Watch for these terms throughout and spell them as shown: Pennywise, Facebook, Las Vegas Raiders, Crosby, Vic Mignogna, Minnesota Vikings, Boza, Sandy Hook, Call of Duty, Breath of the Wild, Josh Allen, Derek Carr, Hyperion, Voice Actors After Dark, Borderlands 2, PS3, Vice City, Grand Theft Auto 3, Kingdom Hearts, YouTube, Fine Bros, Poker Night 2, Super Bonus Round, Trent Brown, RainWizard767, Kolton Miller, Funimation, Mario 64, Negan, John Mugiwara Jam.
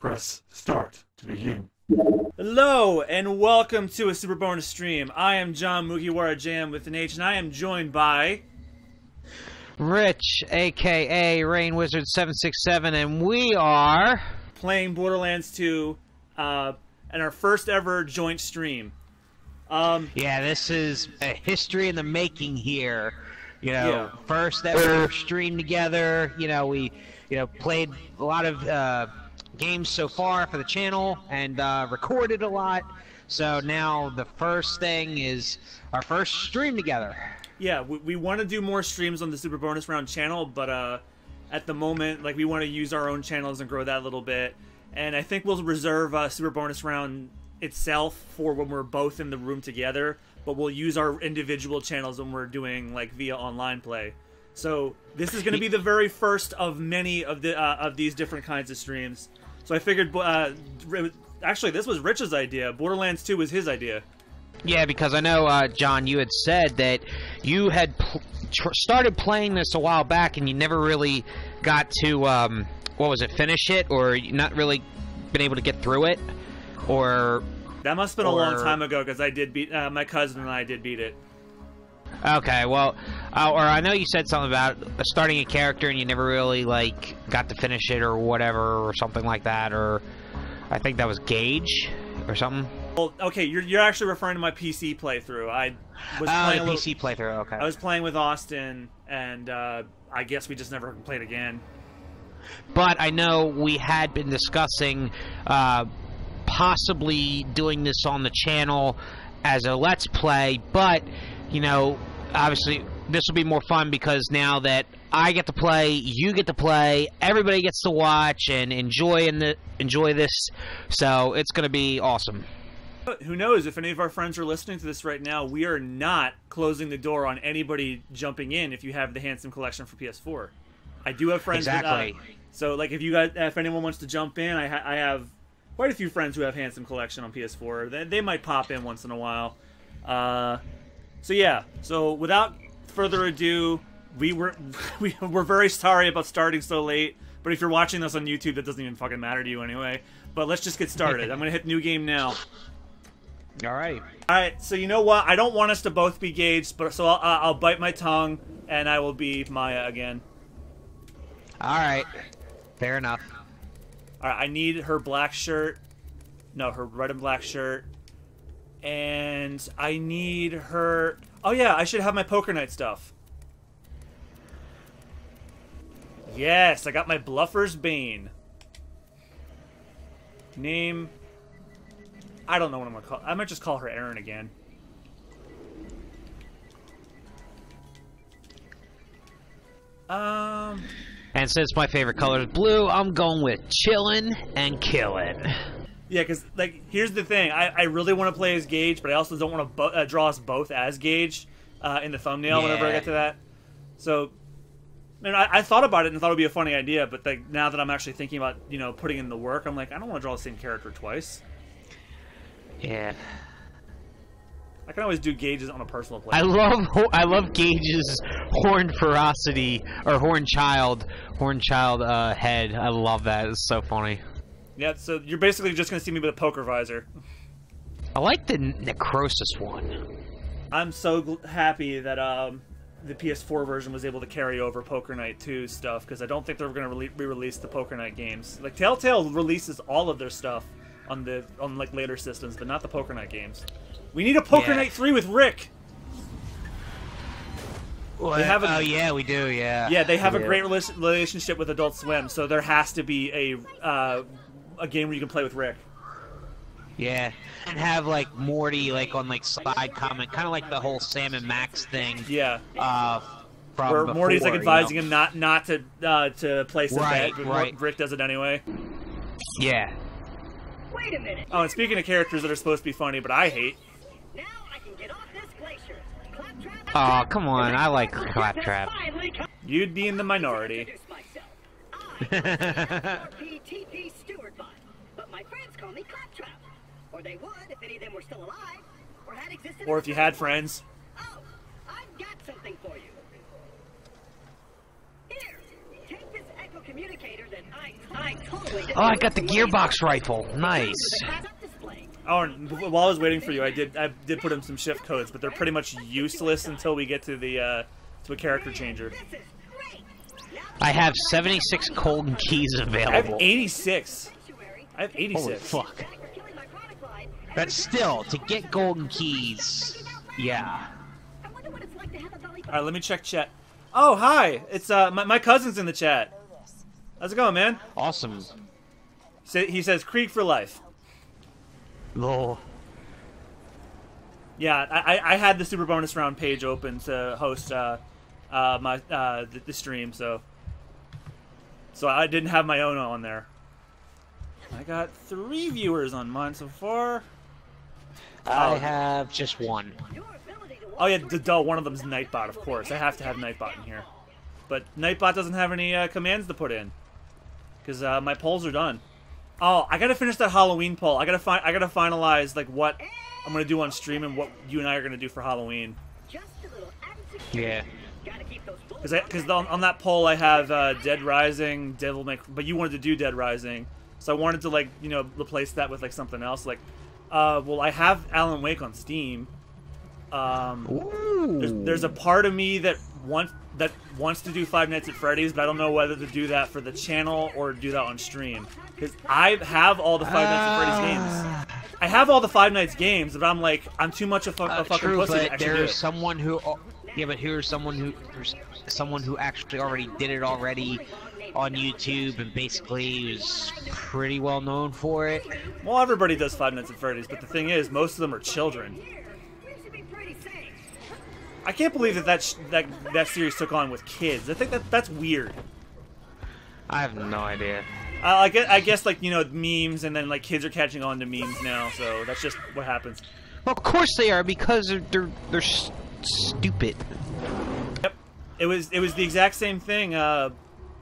Press start to begin. Hello and welcome to a Super Bonus stream. I am John Mugiwara Jam with an H, and I am joined by Rich, aka RainWizard767, and we are playing Borderlands 2 and our first ever joint stream. Yeah, this is a history in the making here. You know, first ever stream together. You know, we played a lot of games so far for the channel and recorded a lot, so now the first thing is our first stream together. Yeah, we want to do more streams on the Super Bonus Round channel, but at the moment, like, we want to use our own channels and grow that a little bit, and I think we'll reserve Super Bonus Round itself for when we're both in the room together, but we'll use our individual channels when we're doing, like, via online play. So this is going to be the very first of many of the of these different kinds of streams. So I figured, actually, this was Rich's idea. Borderlands 2 was his idea. Yeah, because I know, John, you had said that you had started playing this a while back and you never really got to, what was it, finish it? Or you not really been able to get through it? Or... That must have been a long time ago, because I did beat, my cousin and I did beat it. Okay, well, or I know you said something about starting a character and you never really, like, got to finish it or whatever, or something like that, or I think that was Gage or something. Well, okay, you're actually referring to my PC playthrough. I was playing the PC playthrough, okay. I was playing with Austin, and I guess we just never played again. But I know we had been discussing possibly doing this on the channel as a Let's Play, but... You know, obviously, this will be more fun because now that I get to play, you get to play, everybody gets to watch and enjoy this. So it's going to be awesome. Who knows if any of our friends are listening to this right now? We are not closing the door on anybody jumping in. If you have the Handsome Collection for PS4, I do have friends. Exactly. So, like, if you guys, if anyone wants to jump in, I have quite a few friends who have Handsome Collection on PS4. They might pop in once in a while. So yeah, so without further ado, we were very sorry about starting so late, but if you're watching this on YouTube, that doesn't even fucking matter to you anyway. But let's just get started. I'm gonna hit new game now. Alright. Alright, so you know what? I don't want us to both be Gage, but so I'll bite my tongue, and I will be Maya again. Alright. Fair enough. Alright, I need her black shirt. No, her red and black shirt. And I need her... Oh yeah, I should have my Poker Night stuff. Yes, I got my Bluffer's Bane. Name... I don't know what I'm gonna call... I might just call her Erin again. And since my favorite color is blue, I'm going with Chillin' and Killin'. Yeah, because, like, here's the thing. I really want to play as Gage, but I also don't want to draw us both as Gage in the thumbnail whenever I get to that. So, man, I thought about it and thought it would be a funny idea, but, like, now that I'm actually thinking about, you know, putting in the work, I'm like, I don't want to draw the same character twice. Yeah. I can always do Gage's on a personal play. I love Gage's horn ferocity, or horn child head. I love that. It's so funny. Yeah, so you're basically just going to see me with a poker visor. I like the Necrosis one. I'm so happy that the PS4 version was able to carry over Poker Night 2 stuff, because I don't think they're going to re-release the Poker Night games. Like, Telltale releases all of their stuff on, like, later systems, but not the Poker Night games. We need a Poker Night 3 with Rick! Well, oh yeah, we do, yeah. Yeah, they have a great relationship with Adult Swim, so there has to be a game where you can play with Rick. Yeah, and have, like, Morty, like, on, like, side comment, kind of like the whole Sam and Max thing. Yeah. From where before, Morty's, like, advising him not to to place his bet, but Rick does it anyway. Yeah. Wait a minute. Oh, and speaking of characters that are supposed to be funny, but I hate. Now I can get off this glacier. Claptrap. Oh, come on! I like Claptrap. You'd be in the minority. Or they would if any of them were still alive, or had existed. Or if you had friends. Oh, I've got something for you. Here, take this echo communicator that I Oh, I got the gearbox rifle. Nice. Oh, and while I was waiting for you, I did put in some shift codes, but they're pretty much useless until we get to the to a character changer. I have 76 golden keys available. I have 86. I have 86. Holy fuck. But still, to get golden keys, yeah. All right, let me check chat. Oh, hi! It's my cousin's in the chat. How's it going, man? Awesome. He says Krieg for life. Lol. Yeah, I had the Super Bonus Round page open to host the stream, so I didn't have my own on there. I got 3 viewers on mine so far. I have just 1. Oh yeah, duh, one of them's Nightbot, of course. I have to have Nightbot in here. But Nightbot doesn't have any commands to put in, because my polls are done. Oh, I gotta finish that Halloween poll. I gotta finalize like what I'm gonna do on stream and what you and I are gonna do for Halloween. Yeah. Because on that poll I have Dead Rising, Devil May Cry, but you wanted to do Dead Rising, so I wanted to like replace that with like something else. Like, well, I have Alan Wake on Steam. There's a part of me that wants to do Five Nights at Freddy's, but I don't know whether to do that for the channel or do that on stream, because I have all the Five Nights at Freddy's games. I have all the Five Nights games, but I'm like, I'm too much a fucking pussy to actually do it. Someone who, yeah, but here's someone who actually already did it already on YouTube and basically was pretty well known for it. Well, everybody does Five Nights at Freddy's, but the thing is, most of them are children. I can't believe that series took on with kids. I think that's weird. I have no idea. I guess like memes, and then like kids are catching on to memes now, so that's just what happens. Well, of course they are, because they're stupid. Yep, it was the exact same thing.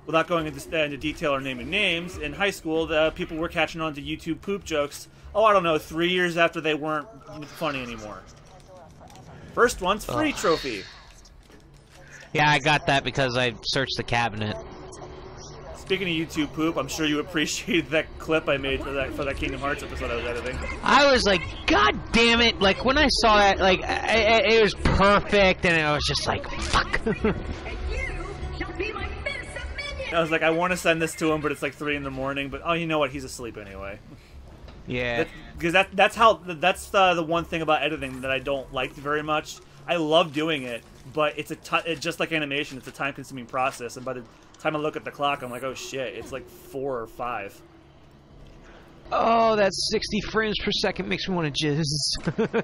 Without going into detail or naming names, in high school, the people were catching on to YouTube poop jokes. Oh, I don't know, 3 years after they weren't funny anymore. First one's free trophy. Yeah, I got that because I searched the cabinet. Speaking of YouTube poop, I'm sure you appreciated that clip I made for that Kingdom Hearts episode I was editing. I was like, God damn it! Like when I saw that, like it was perfect, and I was just like, fuck. I was like, I want to send this to him, but it's like 3 in the morning. But oh, you know what? He's asleep anyway. Yeah, because that's the one thing about editing that I don't like very much. I love doing it, but it's just like animation. It's a time-consuming process, and by the time I look at the clock, I'm like, oh shit, it's like 4 or 5. Oh, that 60 frames per second makes me want to jizz.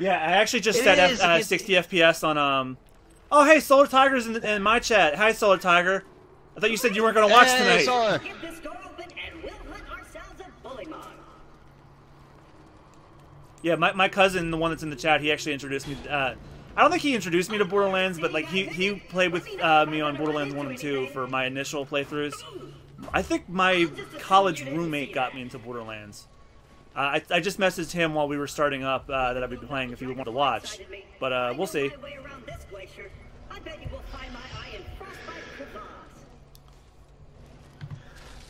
Yeah, I actually just set 60 FPS on. Oh hey, Solar Tiger's in my chat. Hi, Solar Tiger. I thought you said you weren't gonna watch tonight. Yeah, my cousin, the one that's in the chat, he actually introduced me. I don't think he introduced me to Borderlands, but like he played with me on Borderlands 1 and 2 for my initial playthroughs. I think my college roommate got me into Borderlands. I just messaged him while we were starting up that I'd be playing if he would want to watch, but we'll see.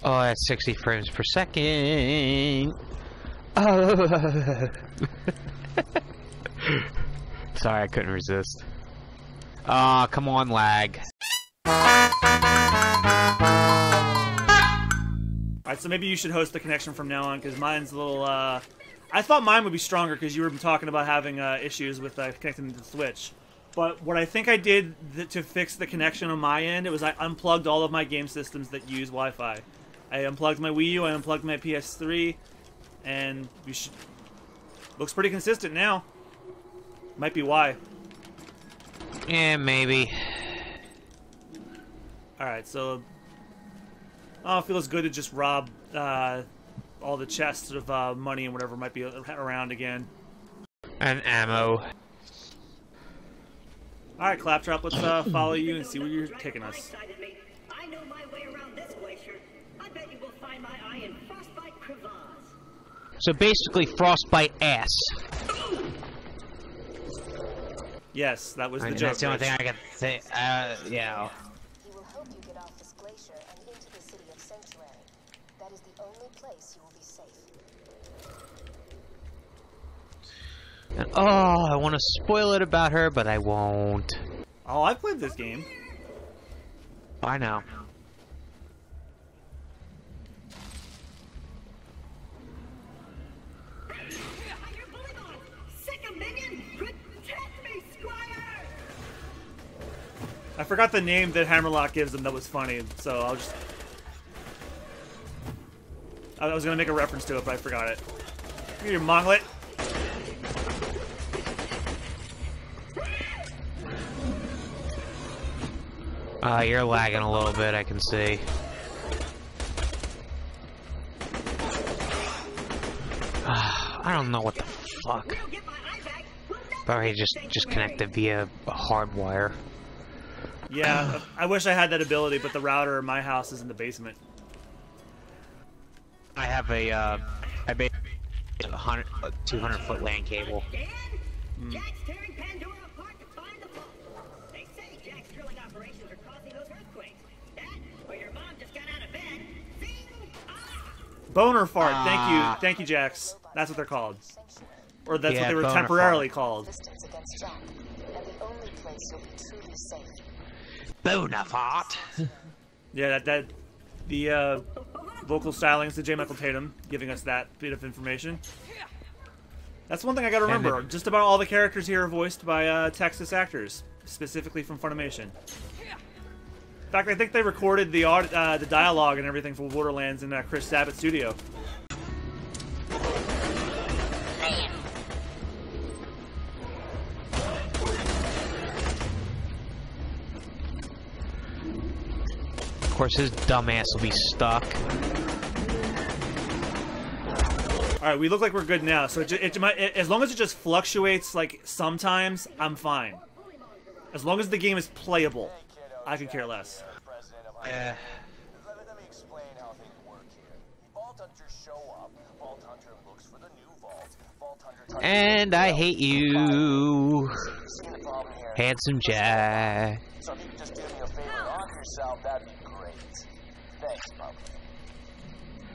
Oh, that's 60 frames per second. Sorry, I couldn't resist. Ah, come on, lag. Alright, so maybe you should host the connection from now on, because mine's a little, I thought mine would be stronger, because you were talking about having issues with connecting to the Switch. But what I think I did to fix the connection on my end, it was I unplugged all of my game systems that use Wi-Fi. I unplugged my Wii U, I unplugged my PS3, and we should... Looks pretty consistent now. Might be why. Yeah, maybe. Alright, so... Oh, it feels good to just rob all the chests of money and whatever might be around again. And ammo. Alright, Claptrap, let's follow you and see where you're taking us. I know my way around this glacier. I bet you will find my eye in Frostbite Crevasse. So basically, Frostbite ass. Yes, that was the joke. That's the only thing I can say. Yeah. He will help you get off this glacier and into this That is the only place you will be safe. And, oh, I want to spoil it about her, but I won't. Oh, I've played this game. I know. I forgot the name that Hammerlock gives them that was funny, so I'll just... I was going to make a reference to it, but I forgot it. Give me your monglet. You're lagging a little bit, I can see. I don't know what the fuck. Probably just connected via a hardwire. Yeah, I wish I had that ability, but the router in my house is in the basement. I have a, I made a 200-foot LAN cable. Mm. Boner fart, thank you, Jax. That's what they're called. Or that's what they were temporarily called. Bonafart. Yeah, the vocal stylings to J. Michael Tatum giving us that bit of information. That's one thing I gotta remember. Just about all the characters here are voiced by Texas actors, specifically from Funimation. In fact, I think they recorded the dialogue and everything for Borderlands in Chris Sabat's studio. Of course, his dumbass will be stuck. All right, we look like we're good now. So as long as it just fluctuates, like sometimes, I'm fine. As long as the game is playable, I could care less. Let me explain how things work here. Vault hunters show up. Vault hunter looks for the new vault. Vault hunter. And I hate you, Handsome Jack. So if you could just do me a favor and lock yourself, that'd be great. Thanks, Pop.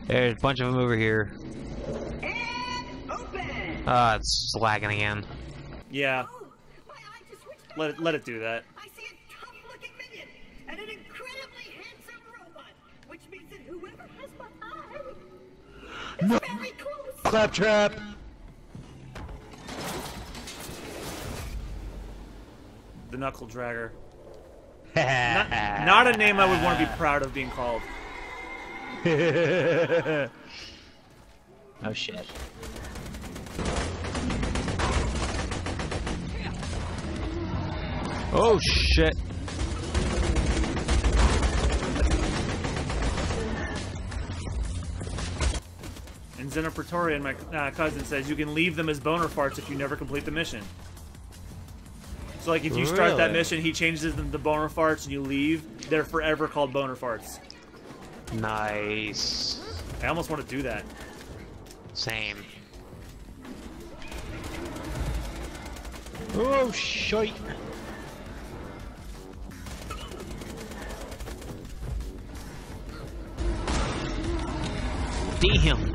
There's a bunch of them over here. And open! It's lagging again. Yeah. Let it do that. I see a tough-looking minion and an incredibly handsome robot, which means that whoever has my eye is very close. Claptrap! The Knuckle Dragger. Not a name I would want to be proud of being called. Oh shit. Oh shit. And Xena Praetorian, my cousin, says you can leave them as boner farts if you never complete the mission. So, like, if you start that mission, he changes them to boner farts, and you leave, they're forever called boner farts. Nice. I almost want to do that. Same. Oh, shite. Damn.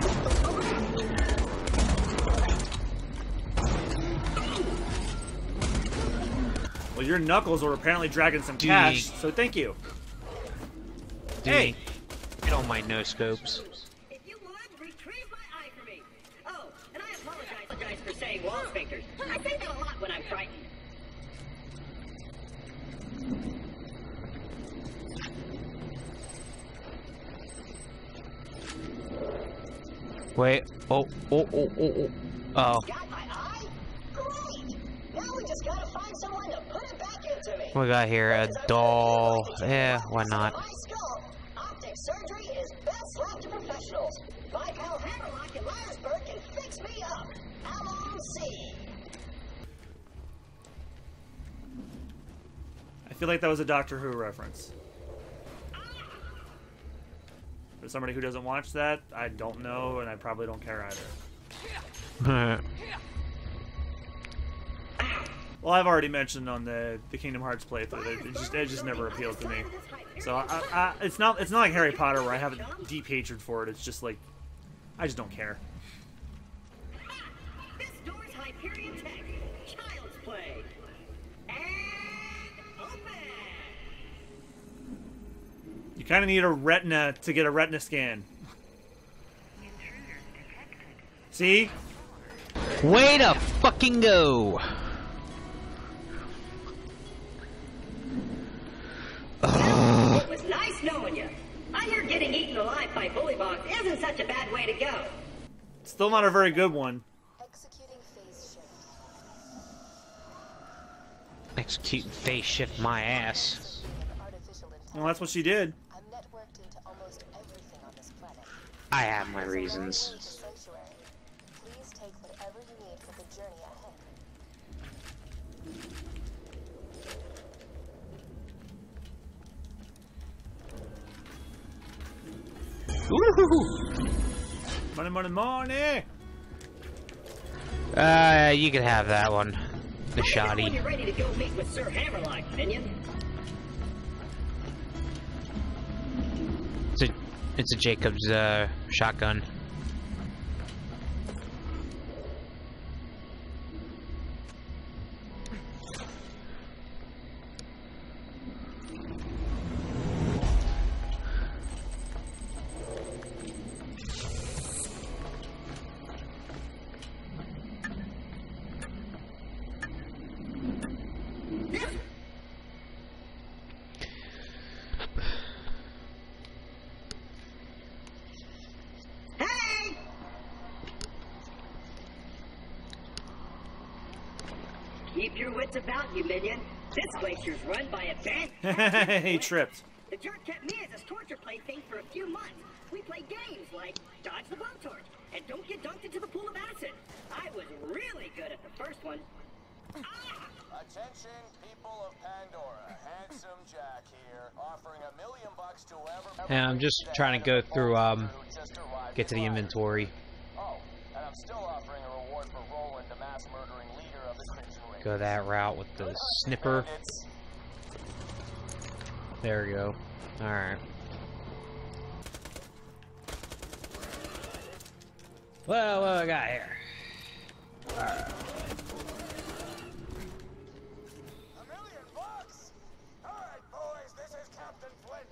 Well, your knuckles were apparently dragging some cash, so thank you. Dude. Hey, get on my no scopes. If you would, retrieve my eye for me. Oh, and I apologize for saying wall speakers. I say that a lot when I'm frightened. Wait. Oh. Got my eye? Great. Now we just gotta find someone to. We got here a doll. Yeah, why not? Optic surgery is best left to professionals. My pal Hammerlock in Myersburg can fix me up. LOC. I feel like that was a Doctor Who reference. For somebody who doesn't watch that, I don't know, and I probably don't care either. Well, I've already mentioned on the Kingdom Hearts playthrough, it just never appealed to me. So it's not like Harry Potter where I have a deep hatred for it. It's just like I just don't care. This door's Hyperion tech. Child's play. And open. You kind of need a retina to get a retina scan. See? Way to fucking go! It was nice knowing you. I hear getting eaten alive by bully bogs isn't such a bad way to go. Still not a very good one. Executing phase shift. Executing phase shift my ass. Well, that's what she did. I'm networked into almost everything on this planet. I have my reasons. Please take whatever you need for the journey ahead. Woohoo! Money, money, money! You can have that one. The shoddy. When you're ready to go meet with Sir Hammerlock, minion. It's a Jacob's shotgun. He tripped. The jerk kept me as his torture plaything for a few months. We played games like dodge the blowtorch and don't get dunked into the pool of acid. I was really good at the first one. Ah! Attention, people of Pandora. Handsome Jack here, offering $1 million to whoever. Yeah, I'm just trying to go through, get to the inventory. Oh, and I'm still offering a reward for Roland, the mass murdering leader of the Sanctuary. Go that route with the snipper. There we go. Alright. Well, what do I got here? Alright. $1 million bucks? Alright, boys, this is Captain Flint.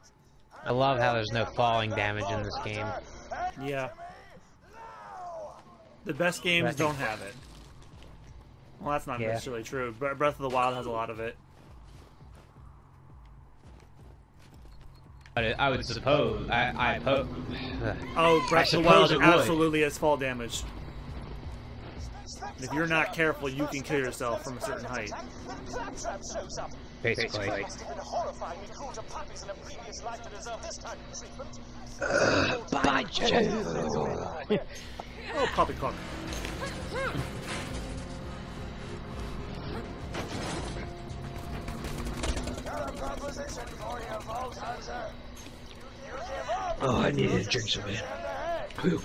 I love how there's no falling damage in this game. Yeah. The best games don't have it. Well, that's not necessarily true. Breath of the Wild has a lot of it. I would suppose. I hope. Oh, Breath of the Wild absolutely has fall damage. If you're not careful, you can kill yourself from a certain height. Basically. By Jove! Oh, poppycock. Oh, I needed to drink some of it. Whew.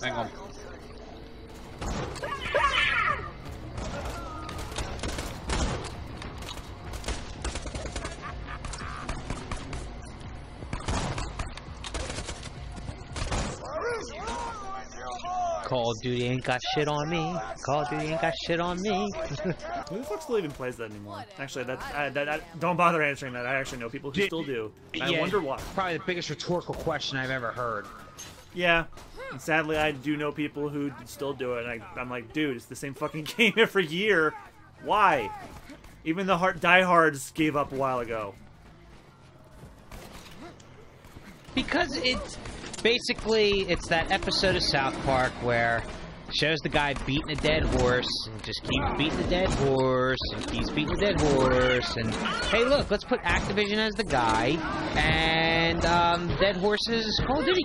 Hang on. Call of Duty ain't got shit on me. Call of Duty ain't got shit on me. Who the fuck still even plays that anymore? Actually, that don't bother answering that. I actually know people who still do. And yeah, I wonder why. Probably the biggest rhetorical question I've ever heard. Yeah. And sadly, I do know people who still do it. And I'm like, dude, it's the same fucking game every year. Why? Even the diehards gave up a while ago. Because it's... Basically, it's that episode of South Park where it shows the guy beating a dead horse and just keeps beating the dead horse and keeps beating the dead horse and, hey look, let's put Activision as the guy and, Dead Horse's Call of Duty.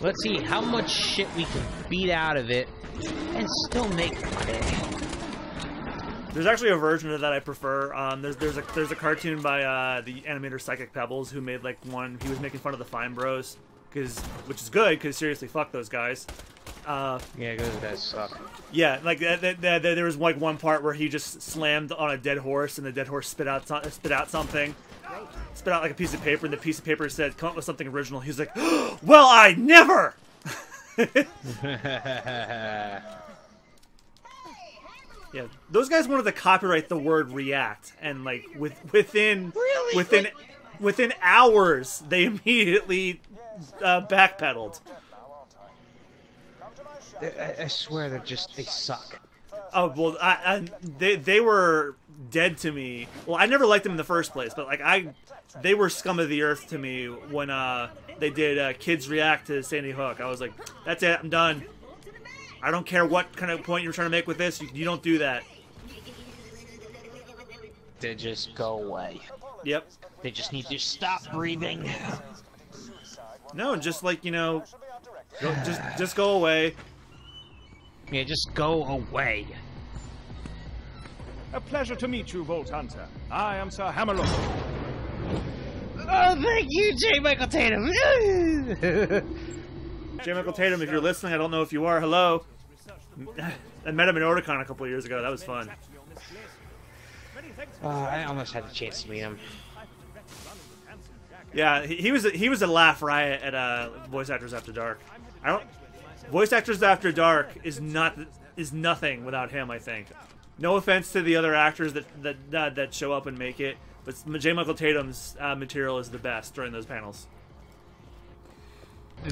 Let's see how much shit we can beat out of it and still make money. There's actually a version of that I prefer. There's a cartoon by the animator Psychic Pebbles who made like one. He was making fun of the Fine Bros, which is good, because seriously, fuck those guys. Yeah, those guys suck. Yeah, like there was like one part where he just slammed on a dead horse, and the dead horse spit out something, spit out like a piece of paper, and the piece of paper said, "Come up with something original." He's like, "Oh, well, I never." Yeah, those guys wanted to copyright the word "react," and like within hours, they immediately backpedaled. I swear they suck. Oh well, they were dead to me. Well, I never liked them in the first place, but like they were scum of the earth to me when they did Kids React to Sandy Hook. I was like, that's it, I'm done. I don't care what kind of point you're trying to make with this. You don't do that. They just go away. Yep. They just need to stop breathing. No, just like, you know, just go away. Yeah, just go away. A pleasure to meet you, Vault Hunter. I am Sir Hammerlock. Oh, thank you, J. Michael Tatum. J. Michael Tatum, if you're listening, I don't know if you are. Hello. I met him in Otakon a couple years ago. That was fun. I almost had the chance to meet him. Yeah, he was a laugh riot at Voice Actors After Dark. Voice Actors After Dark is nothing without him, I think. No offense to the other actors that show up and make it, but J. Michael Tatum's material is the best during those panels.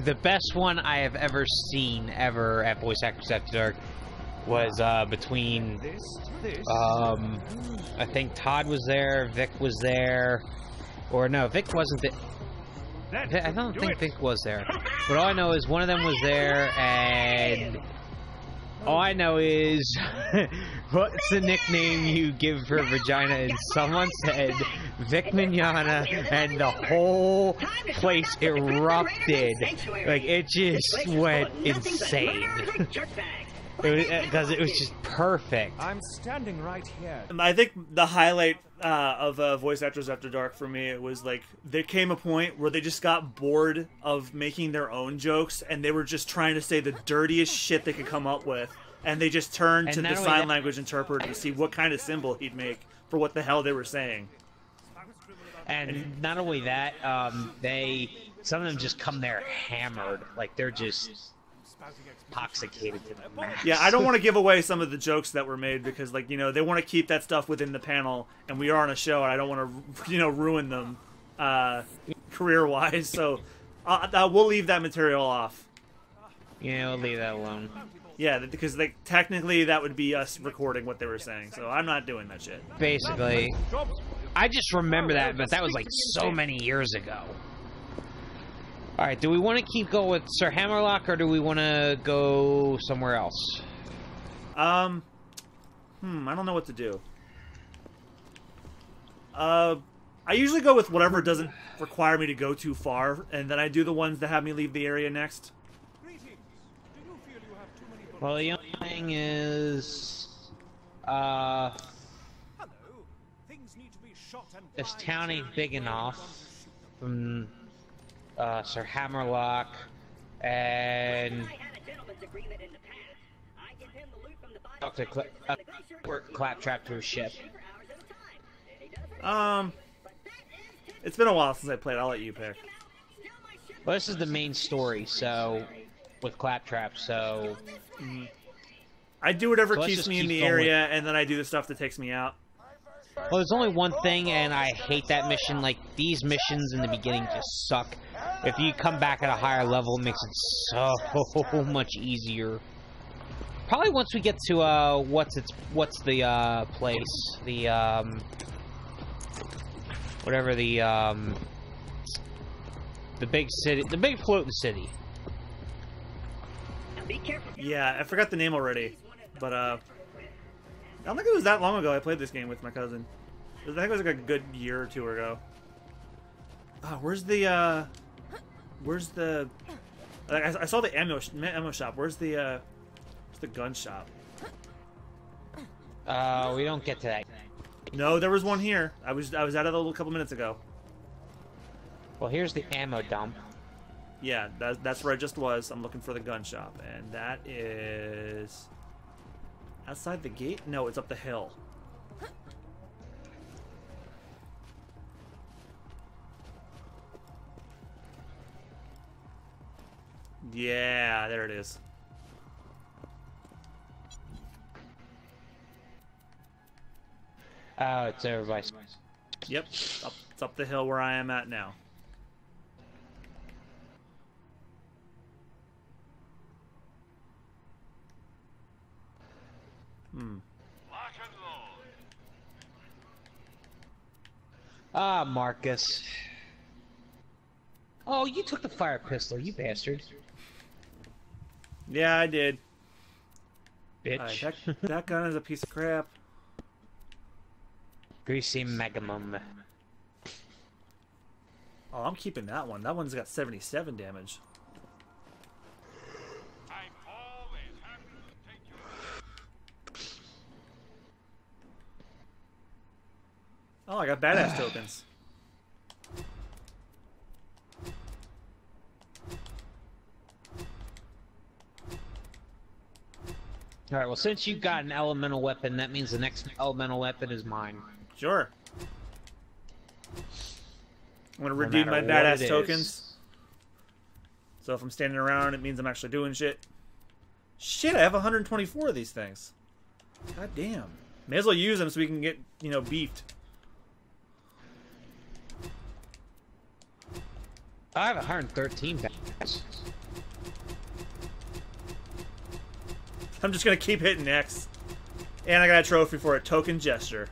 The best one I have ever seen ever at Voice Actors After Dark was between, I think Todd was there, Vic was there, or no, Vic wasn't there. I don't think Vic was there, but all I know is one of them was there, and all I know is what's the nickname you give for vagina, and someone said Vic Mignogna, and the whole place erupted. Like, it just went insane. Because it was just perfect. I'm standing right here. I think the highlight of Voice Actors After Dark for me, it was like there came a point where they just got bored of making their own jokes, and they were just trying to say the dirtiest shit they could come up with, and they just turned to the sign language interpreter to see what kind of symbol he'd make for what the hell they were saying. And not only that, some of them just come there hammered, like they're just intoxicated to the max. Yeah, I don't want to give away some of the jokes that were made because, like, you know, they want to keep that stuff within the panel, and we are on a show, and I don't want to, you know, ruin them career-wise. So we'll leave that material off. Yeah, we'll leave that alone. Yeah, because like technically that would be us recording what they were saying, so I'm not doing that shit. Basically, I just remember that, but that was like so many years ago. All right, do we want to keep going with Sir Hammerlock, or do we want to go somewhere else? I don't know what to do. I usually go with whatever doesn't require me to go too far, and then I do the ones that have me leave the area next. Well, the only thing is, is Townie big enough from Sir Hammerlock, and Dr. Claptrap to his ship. It's been a while since I played. I'll let you pick. Well, this is the main story, so with Claptrap, so I do whatever keeps me in the area, and then I do the stuff that takes me out. Well, there's only one thing, and I hate that mission. Like, these missions in the beginning just suck. If you come back at a higher level, it makes it so much easier. Probably once we get to, what's the place? The, whatever the big city, the big floating city. Yeah, I forgot the name already, but, I don't think it was that long ago I played this game with my cousin. I think it was like a good year or two ago. Oh, where's the? I saw the ammo shop. Where's the gun shop? We don't get to that. No, there was one here. I was at it a couple minutes ago. Well, here's the ammo dump. Yeah, that's where I just was. I'm looking for the gun shop, and that is outside the gate? No, it's up the hill. Yeah, there it is. Oh, it's over by... Yep, it's up the hill where I am at now. Hmm. Ah, Marcus. Oh, you took the fire pistol, you bastard. Yeah, I did. Bitch. That gun is a piece of crap. Greasy Magamum. Oh, I'm keeping that one. That one's got 77 damage. I'm always happy to take you. Oh, I got badass tokens. Alright, well, since you've got an elemental weapon, that means the next elemental weapon is mine. Sure. I'm gonna redeem my badass tokens. So if I'm standing around, it means I'm actually doing shit. Shit, I have 124 of these things. God damn. May as well use them so we can get, you know, beefed. I have 113 badass. I'm just gonna keep hitting X. And I got a trophy for a token gesture.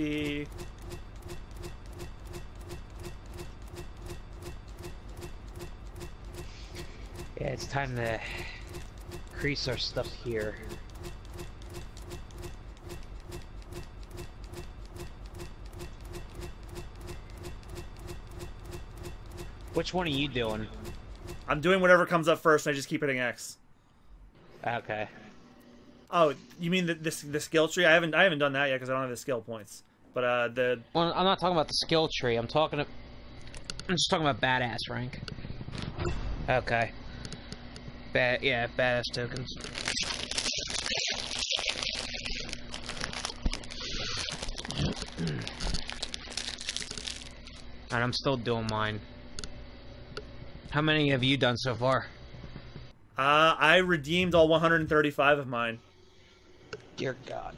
Yeah, it's time to increase our stuff here. Which one are you doing? I'm doing whatever comes up first, and I just keep hitting X. Okay. Oh, you mean the skill tree? I haven't done that yet because I don't have the skill points. But well, I'm not talking about the skill tree. I'm just talking about badass rank. Okay. Yeah, badass tokens. And I'm still doing mine. How many have you done so far? I redeemed all 135 of mine. Dear God.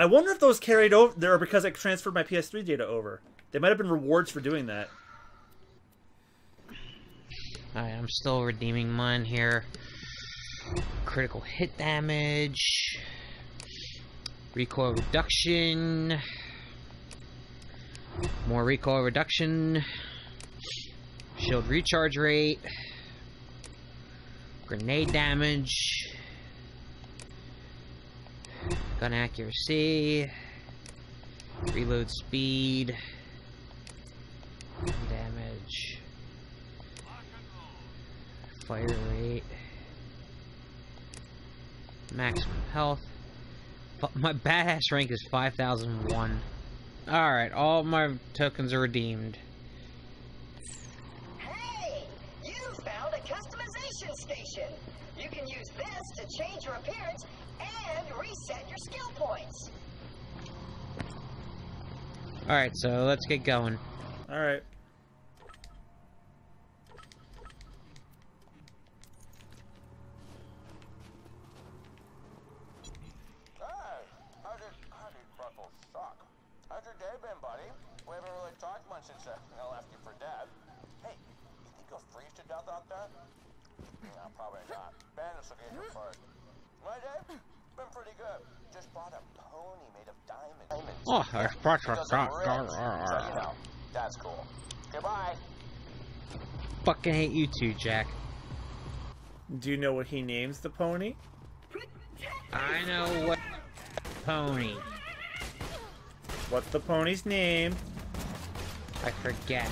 I wonder if those carried over there because I transferred my PS3 data over. They might have been rewards for doing that. Alright, I'm still redeeming mine here. Critical hit damage. Recoil reduction. More recoil reduction. Shield recharge rate. Grenade damage. Gun accuracy, reload speed, damage, fire rate, maximum health. My badass rank is 5001. Alright, all my tokens are redeemed. Hey! You found a customization station! You can use this to change your appearance and reset your skill points. Alright, so let's get going. Alright. Hey, how did Ruffles suck? How's your day been, buddy? We haven't really talked much since I left you for dead. Hey, you think you'll freeze to death out there? No, probably not. Bandits will get your first. My day? Been pretty good. Just bought a pony made of diamonds. Oh, that's so, you know, that's cool. Goodbye. Fucking hate you too, Jack. Do you know what he names the pony? I know what pony. What's the pony's name? I forget.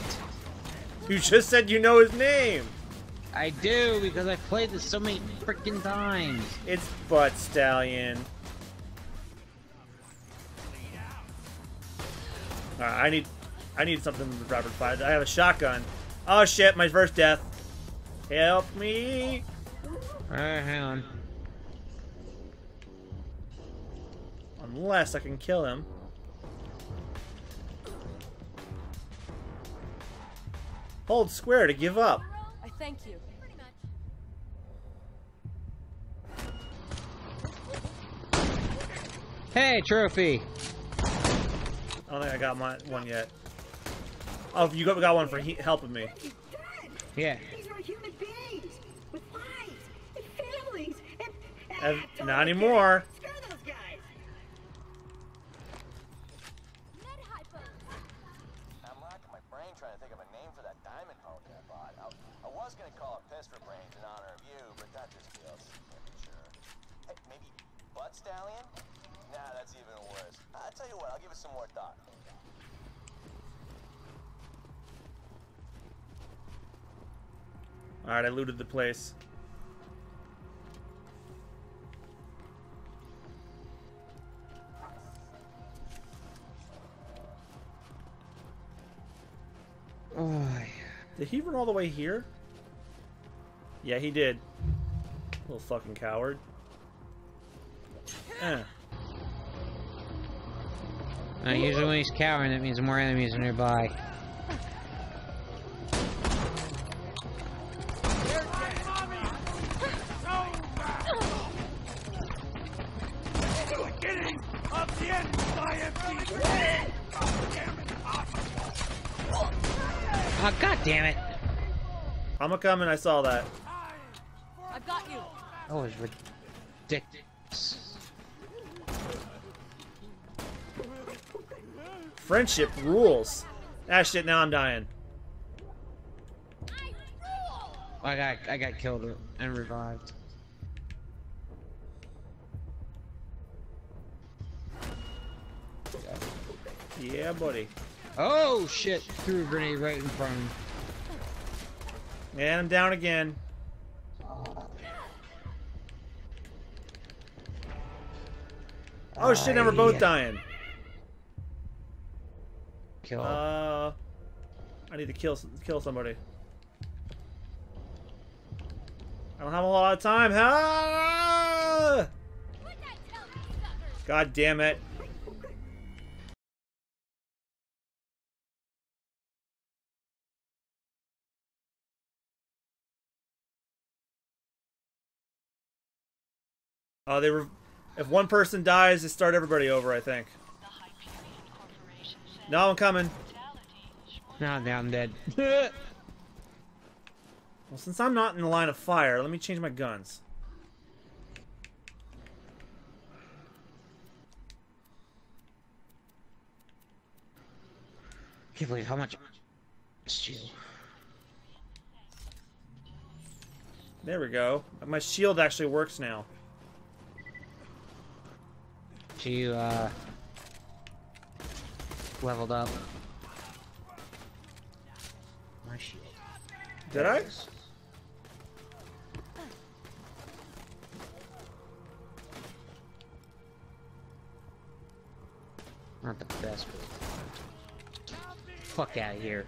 You just said you know his name. I do, because I've played this so many freaking times. It's Butt Stallion. I need something with rapid fire. I have a shotgun. Oh shit, my first death. Help me. Alright, hang on. Unless I can kill him. Hold square to give up. I thank you. Pretty much. Hey, trophy. I don't think I got my one yet. Oh, you got one for helping me. Yeah. These are human beings with lives and families and not anymore. Screw those guys. I'm racking my brain trying to think of a name for that diamond poke I bought. I was gonna call it Pester Brains in honor of you, but that just feels premature. Hey, maybe Butt Stallion? Nah, that's even worse. I'll tell you what, I'll give it some more thought. Alright, I looted the place. Oh, yeah. Did he run all the way here? Yeah, he did. Little fucking coward. Eh. Usually when he's cowering, that means more enemies are nearby. Oh, God damn it! I'm a coming. I saw that. I got you. Oh, it's ridiculous. Friendship rules. Ah shit, now I'm dying. I got killed and revived. Yeah, buddy. Oh shit, threw a grenade right in front of me. And I'm down again. Oh shit, now we're both dying. Kill. I need to kill somebody. I don't have a lot of time. Ah! God damn it! Oh, they were. If one person dies, they start everybody over. I think. No, I'm coming. No, now I'm dead. Well, since I'm not in the line of fire, let me change my guns. I can't believe how much. Shield. There we go. My shield actually works now. She, leveled up. My shield. Did I? Not the best, but fuck out of here.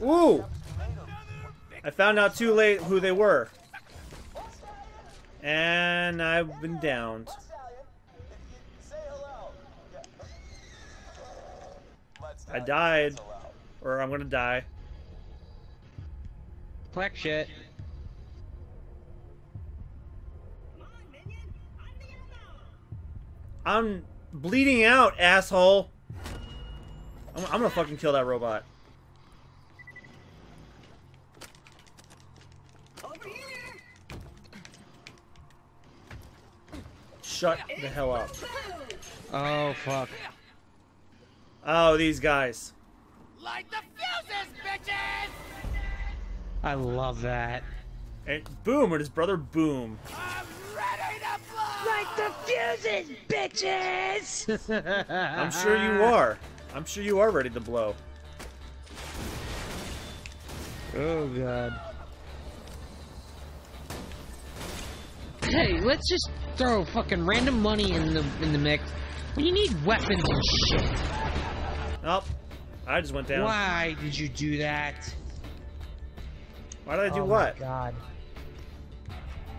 Ooh! I found out too late who they were. And I've been downed. I died. Or I'm gonna die. Collect shit. I'm bleeding out, asshole. I'm gonna fucking kill that robot. Over here. Shut the hell up. Oh, fuck. Oh, these guys. Light the fuses, bitches! I love that. And boom, or his brother boom. I'm ready to blow! Light the fuses, bitches! I'm sure you are. I'm sure you are ready to blow. Oh, God. Hey, let's just throw fucking random money in the mix. You need weapons and shit. Oh, I just went down. Why did you do that? Why did I do what? Oh my God.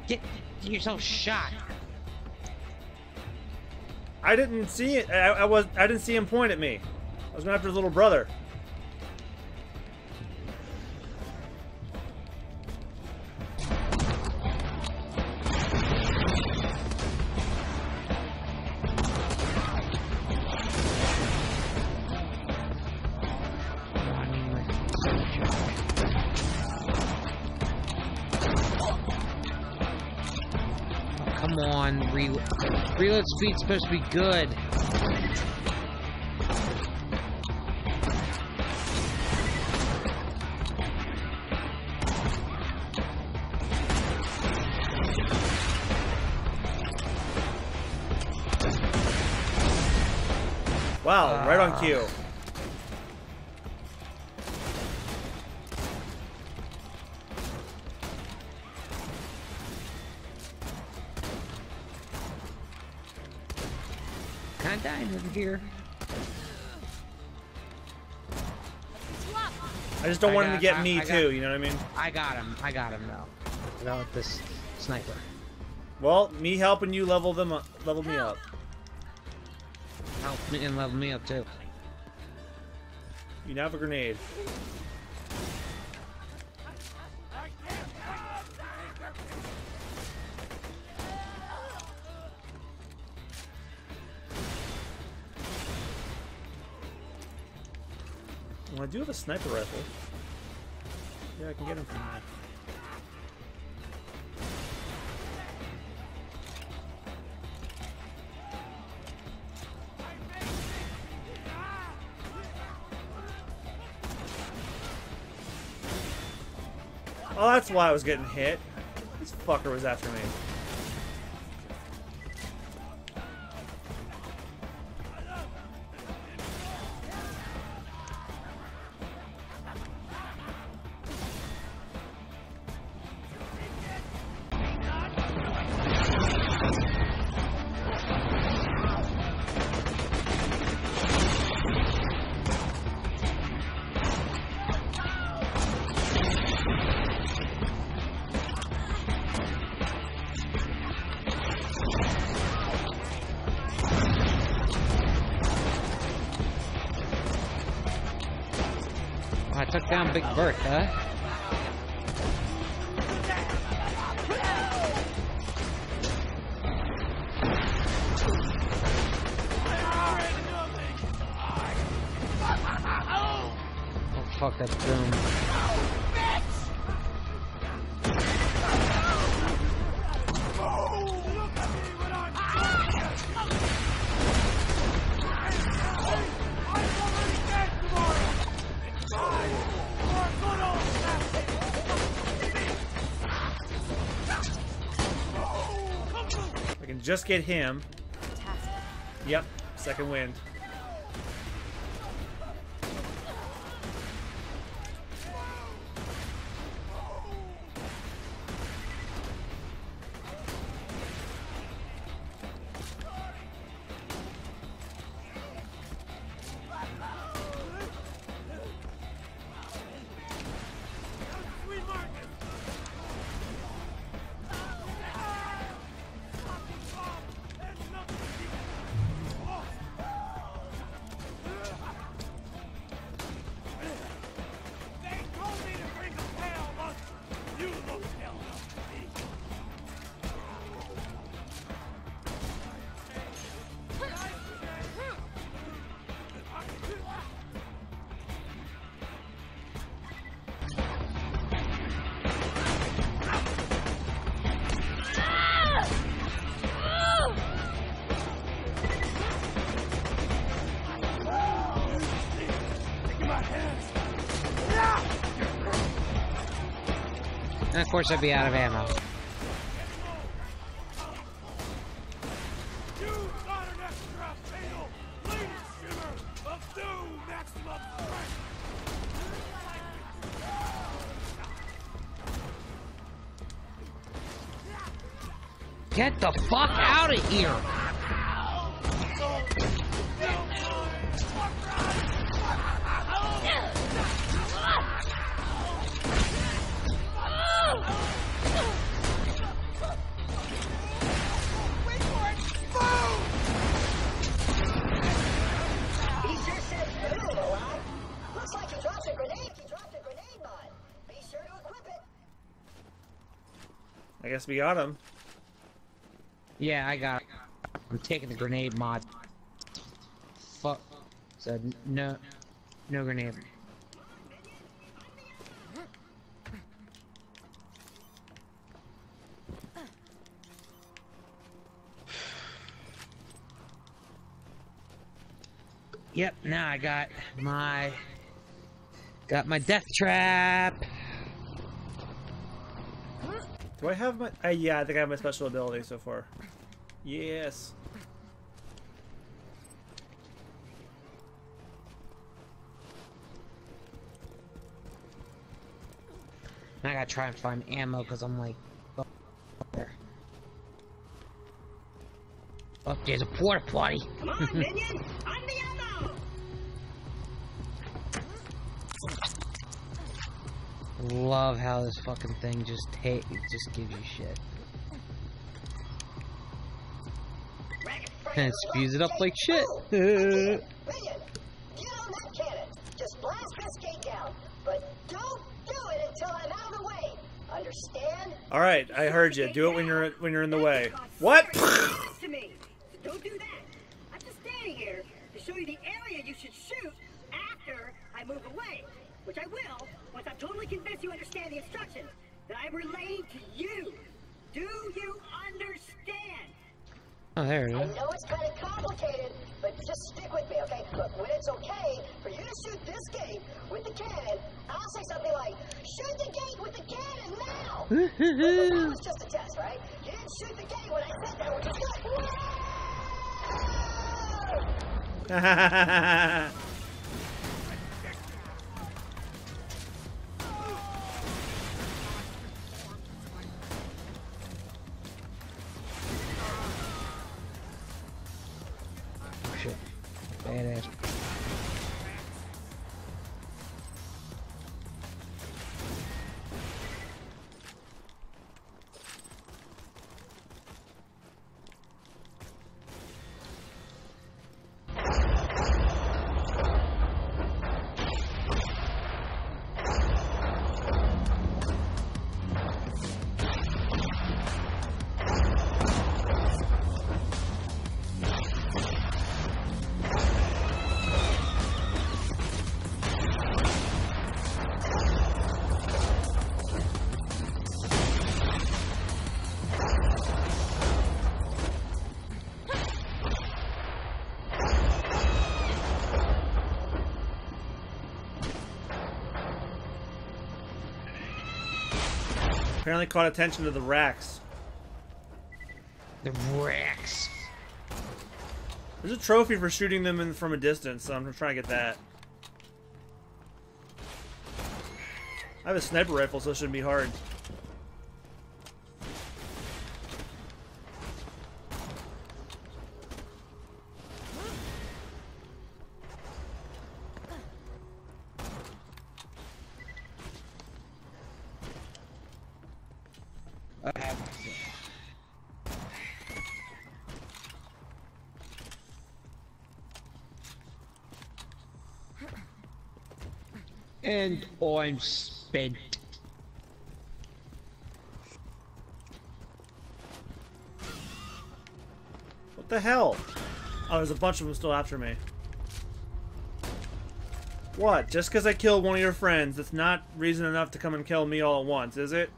Get yourself shot. I didn't see it. I didn't see him point at me. I was going after his little brother. Reload speed's supposed to be good. Wow, right on cue. Here. I just don't want him to get me too, you know what I mean? I got him now. Now with this sniper. Well, me helping you level them up, level me up. Help me and level me up too. You now have a grenade. I do have a sniper rifle. Yeah, I can get him from that. Oh, that's why I was getting hit. This fucker was after me. Big Bird, huh? Oh fuck, that's boom. Just get him. Fantastic. Yep, second wind. And of course I'd be out of ammo. Get the fuck out of here! I guess we got him. Yeah, I got it. I'm taking the grenade mod. Fuck. So, no grenade. Yep, now I got my... Got my death trap! Do I have my... yeah, I think I have my special ability so far. Yes. I gotta try and find ammo because I'm like... Oh, there. Oh, there's a porta potty. Come on, minions! I'm the ammo! Love how this fucking thing just gives you shit. And spews it up like shit. Minion, get on that cannon. Just blast this gate down, but don't do it until I'm out of the way. Understand? All right, I heard you. Do it when you're in the way. What? Don't do that. I'm just standing here to show you the area you should shoot after I move away, which I will. Once I'm totally convinced you understand the instructions that I'm relaying to you. Do you understand? Oh, there it is. I know it's kind of complicated, but just stick with me, okay? Look, when it's okay for you to shoot this gate with the cannon, I'll say something like, shoot the gate with the cannon now! But that was just a test, right? You didn't shoot the gate when I said that, which is like, whoa! Badass. Apparently caught attention to the racks. The racks. There's a trophy for shooting them in from a distance, so I'm trying to get that. I have a sniper rifle, so it shouldn't be hard. And I'm spent. What the hell? Oh, there's a bunch of them still after me. What? Just because I killed one of your friends, that's not reason enough to come and kill me all at once, is it?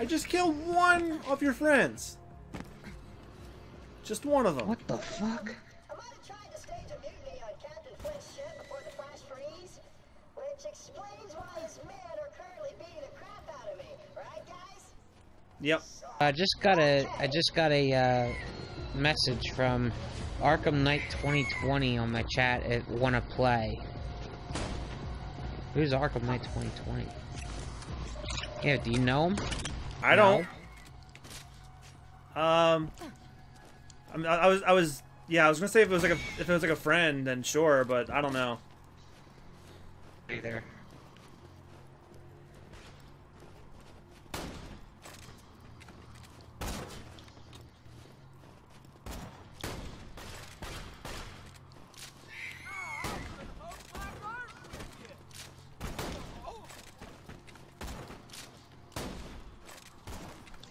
I just killed one of your friends. Just one of them. What the fuck? Explains wise men are currently beating the crap out of me, right, guys? Yep. I just got a message from Arkham Knight 2020 on my chat. It wanna play. Who's Arkham Knight 2020? Yeah, do you know him? I don't. I was gonna say if it was like a friend, then sure, but I don't know. Either.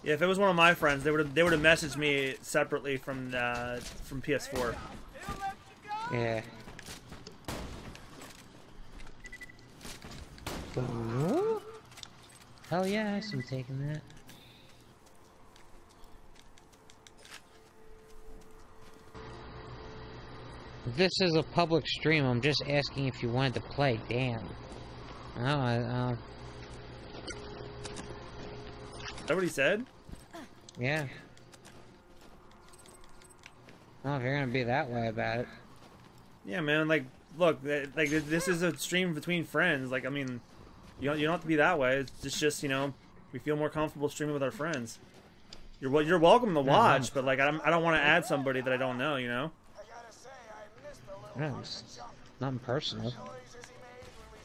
Yeah, if it was one of my friends, they would have messaged me separately from PS4. Yeah. Ooh. Hell yeah, I'm taking that. This is a public stream. I'm just asking if you wanted to play. Damn. Oh, is that what he said? Yeah. Well, if you're gonna be that way about it. Yeah, man. Like, look, like this is a stream between friends. Like, I mean, you don't have to be that way. It's just, you know, we feel more comfortable streaming with our friends. You're welcome to watch, but like, I don't want to add somebody that I don't know. You know. Yeah, it's nothing personal.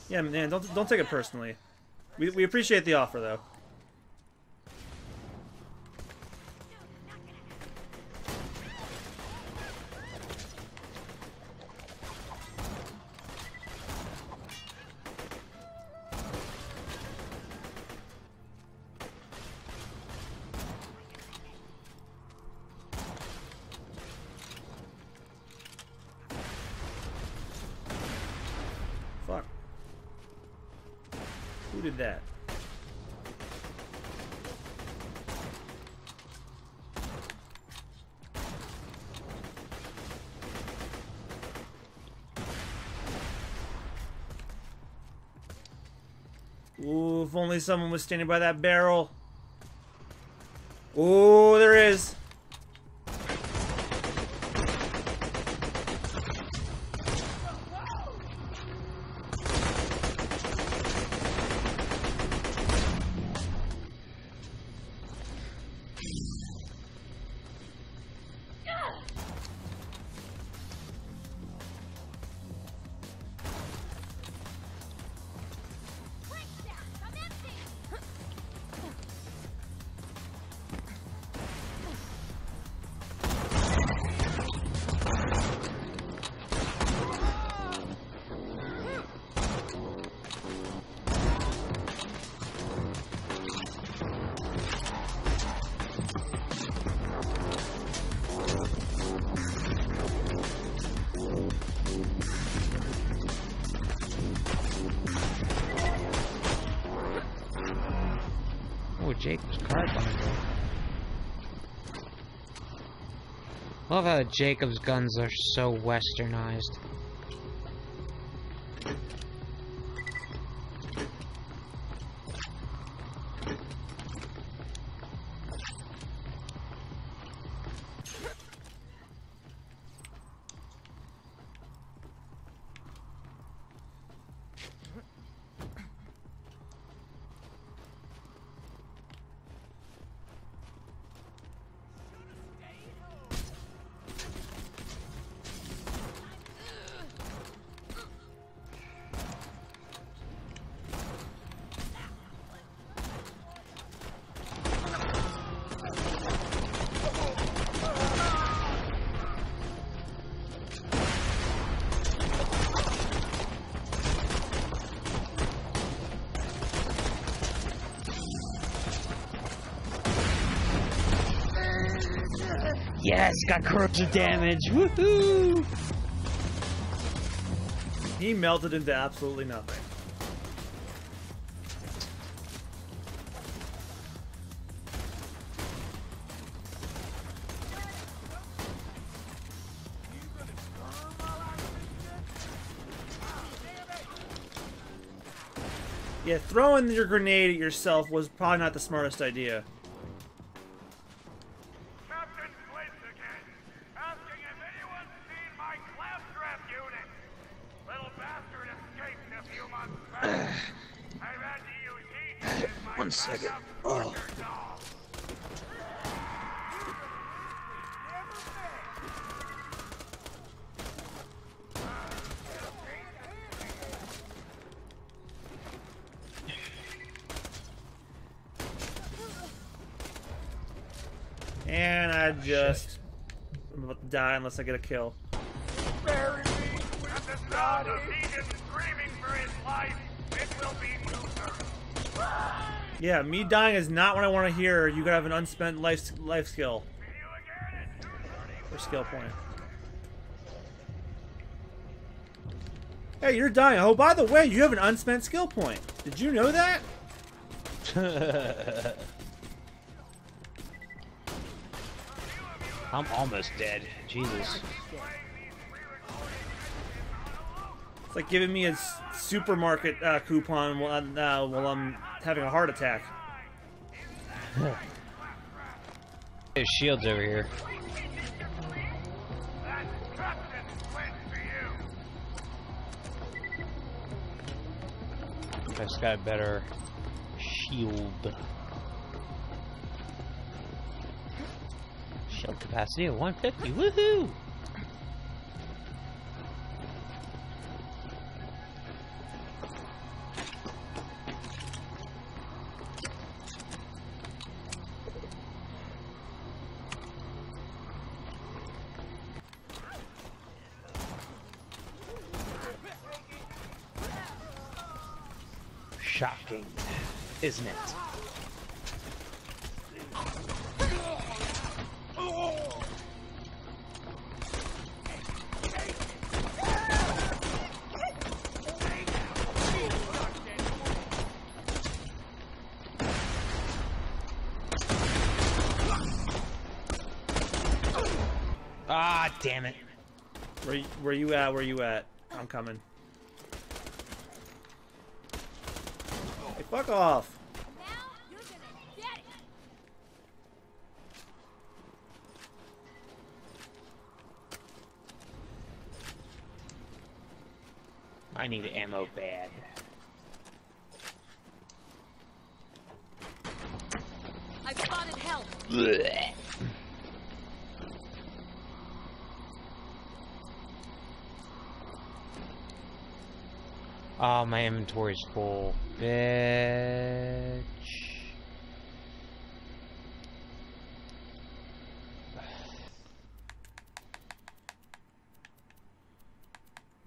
Yeah, man. Don't take it personally. We appreciate the offer though. Ooh, if only someone was standing by that barrel. Ooh, there is. I love how Jacob's guns are so westernized. Yes, got corruption damage. Woohoo! He melted into absolutely nothing. Yeah, throwing your grenade at yourself was probably not the smartest idea. Captain Flint again, asking if anyone's seen my claptrap unit. Little bastard escaped a few months back. I've had to use heat. One second. Oh. And I just... I'm about to die unless I get a kill. Bury me with the sound of Negan screaming for his life. It will be Luther. Yeah, me dying is not what I want to hear. You gotta have an unspent life skill. Or skill point. Hey, you're dying. Oh, by the way, you have an unspent skill point. Did you know that? I'm almost dead. Jesus. It's like giving me a supermarket coupon while I'm having a heart attack. There's shields over here. I just got a better shield. Shield capacity of 150. Woohoo! Shocking, isn't it? Damn it. Where you at? Where you at? I'm coming. Hey, fuck off. Now you're gonna get it. I need ammo bad. I've spotted help. Blech. Oh, my inventory's full. Bitch.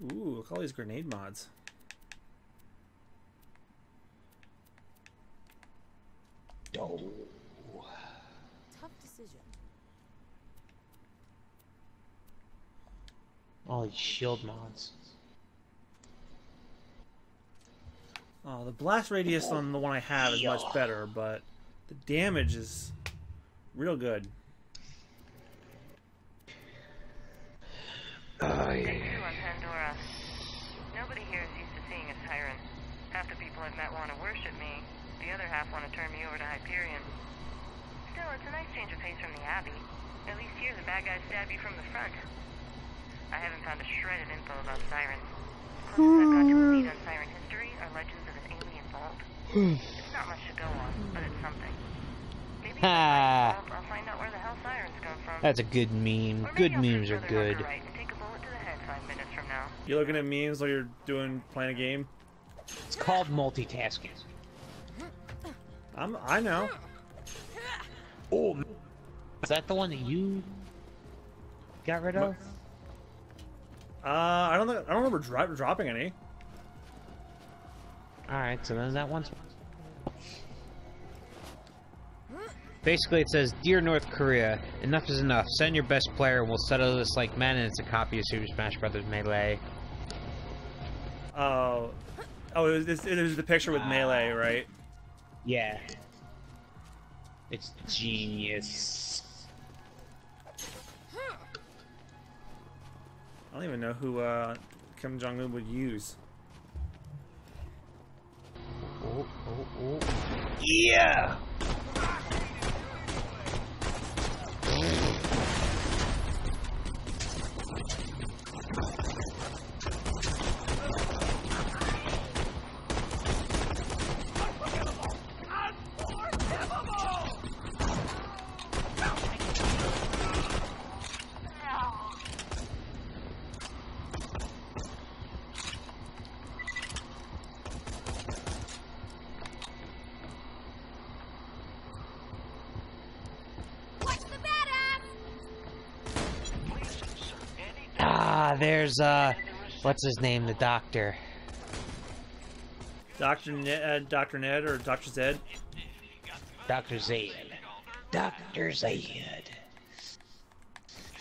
Ooh, look at all these grenade mods. Oh. Tough decision. All these shield mods. Oh, the blast radius on the one I have is much better, but the damage is real good. Day 2 on Pandora. Nobody here is used to seeing a tyrant. Half the people I've met want to worship me. The other half want to turn me over to Hyperion. Still, it's a nice change of pace from the Abbey. At least here the bad guys stab you from the front. I haven't found a shred of info about sirens. As close as I've got to a lead on siren history are legends of an alien vault. It's not much to go on, but it's something. Maybe I'll find out where the hell sirens come from. That's a good meme. Good memes are good. Right and take a bullet to the head 5 minutes from now. You're looking at memes while you're playing a game? It's called multitasking. I know. Oh, is that the one that you got rid of? I don't remember dropping any. Alright, so then that one's... Basically it says, Dear North Korea, enough is enough. Send your best player and we'll settle this like men, and it's a copy of Super Smash Brothers Melee. Oh. Oh, it was the picture with Melee, right? Yeah. It's genius. I don't even know who Kim Jong-un would use. oh. Yeah! There's, what's his name, the doctor? Dr. Ned or Dr. Zed? Dr. Zed. Dr. Zed.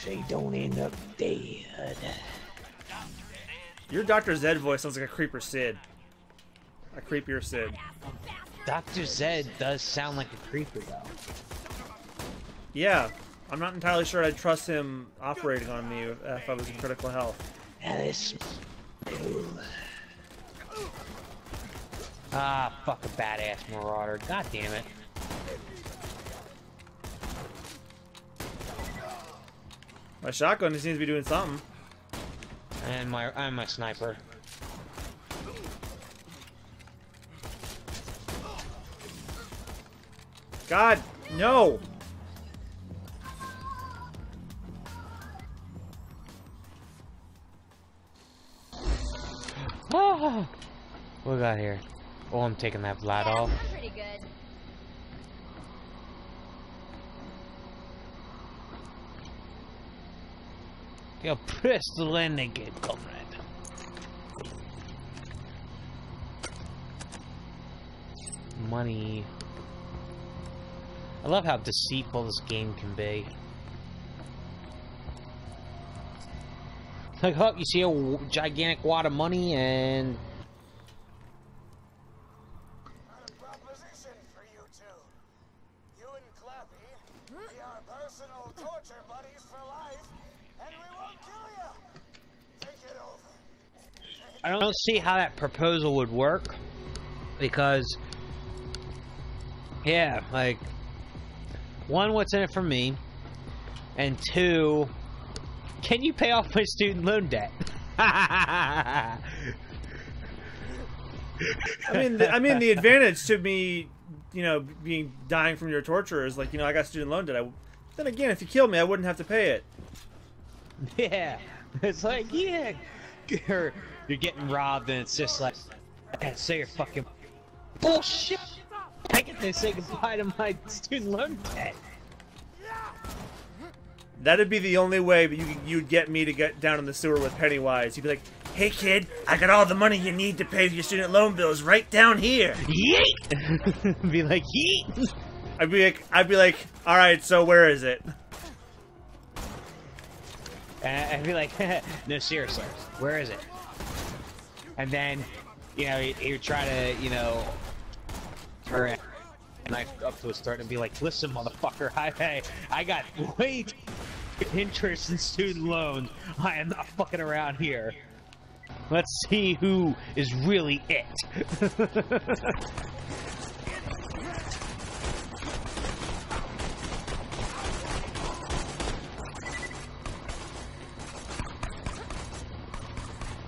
They don't end up dead. Your Dr. Zed voice sounds like a creeper Sid. A creepier Sid. Dr. Zed does sound like a creeper, though. Yeah. I'm not entirely sure I'd trust him operating on me if I was in critical health. Alice. Ah, fuck a badass marauder. God damn it. My shotgun seems to be doing something. And my sniper. God, no! Oh, what we got here? Oh, I'm taking that Vlad off. Pretty good. You're pressed the landing gate, comrade. Money. I love how deceitful this game can be. Like, oh, you see a gigantic wad of money and... Got a proposition for you two. You and Clappy, we are personal torture buddies for life, and we won't kill you. Take it over. I don't see how that proposal would work, because... yeah, like... one, what's in it for me? And two... can you pay off my student loan debt? I mean, the advantage to me, you know, dying from your torture is like, you know, I got student loan debt. Then again, if you killed me, I wouldn't have to pay it. Yeah, it's like, yeah, you're getting robbed, and it's just like, say your fucking bullshit. I get to say goodbye to my student loan debt. That'd be the only way you'd get me to get down in the sewer with Pennywise. You'd be like, hey kid, I got all the money you need to pay for your student loan bills right down here. Yeet! Be like, yeet! I'd be like, alright, so where is it? I'd be like, no, seriously, where is it? And then, you know, he'd try to, you know, hurry knife up to his throat and be like, listen, motherfucker, I got way interest in student loans. I am not fucking around here. Let's see who is really it.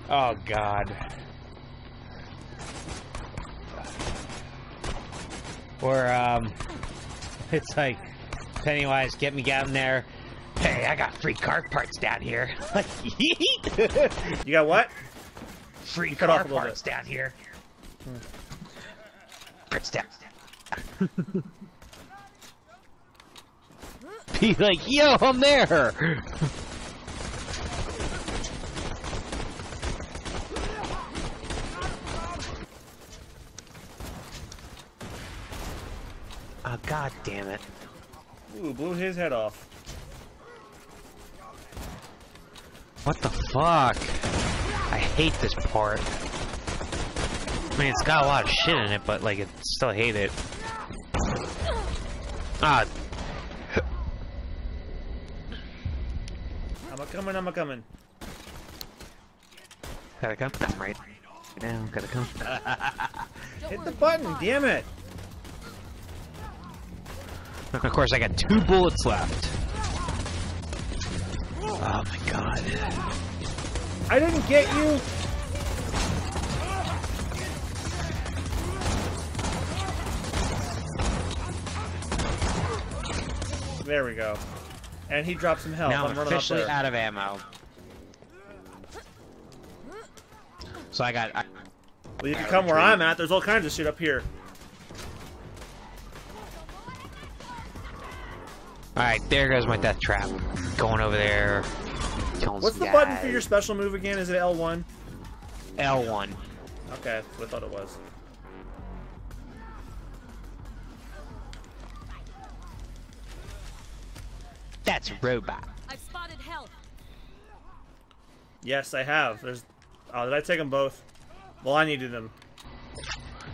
Oh, God. Or, it's like, Pennywise, get me down there. Hey, I got free car parts down here. Like, yeet! You got what? Free car parts down here. Parts down. Be like, yo, I'm there! Oh, God damn it. Ooh, blew his head off. What the fuck? I hate this part. I mean, it's got a lot of shit in it, but, like, I still hate it. Ah. I'm a-coming. Gotta come. I'm right. Now, gotta come. Hit the button, damn it! Of course, I got 2 bullets left. Oh my god. I didn't get you! There we go. And he dropped some health. Now I'm officially out of ammo. So I got... well, you can come where I'm at. There's all kinds of shit up here. Alright, there goes my death trap. Going over there. What's the button for your special move again? Is it L1? L1. Okay, that's what I thought it was. That's a robot. I've spotted health. Yes, I have. There's... oh, did I take them both? Well, I needed them.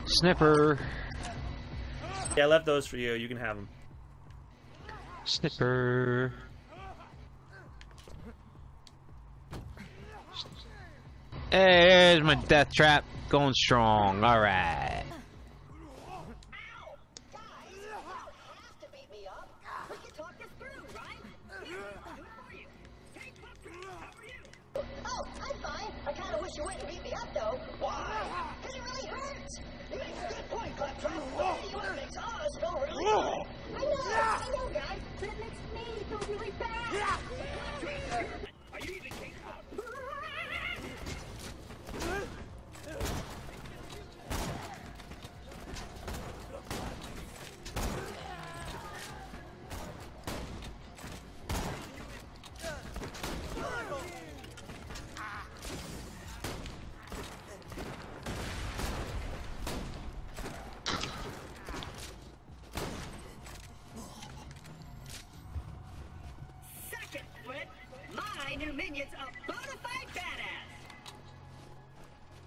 Snipper. Yeah, I left those for you. You can have them. Snipper. Hey, there's my death trap. Going strong. All right.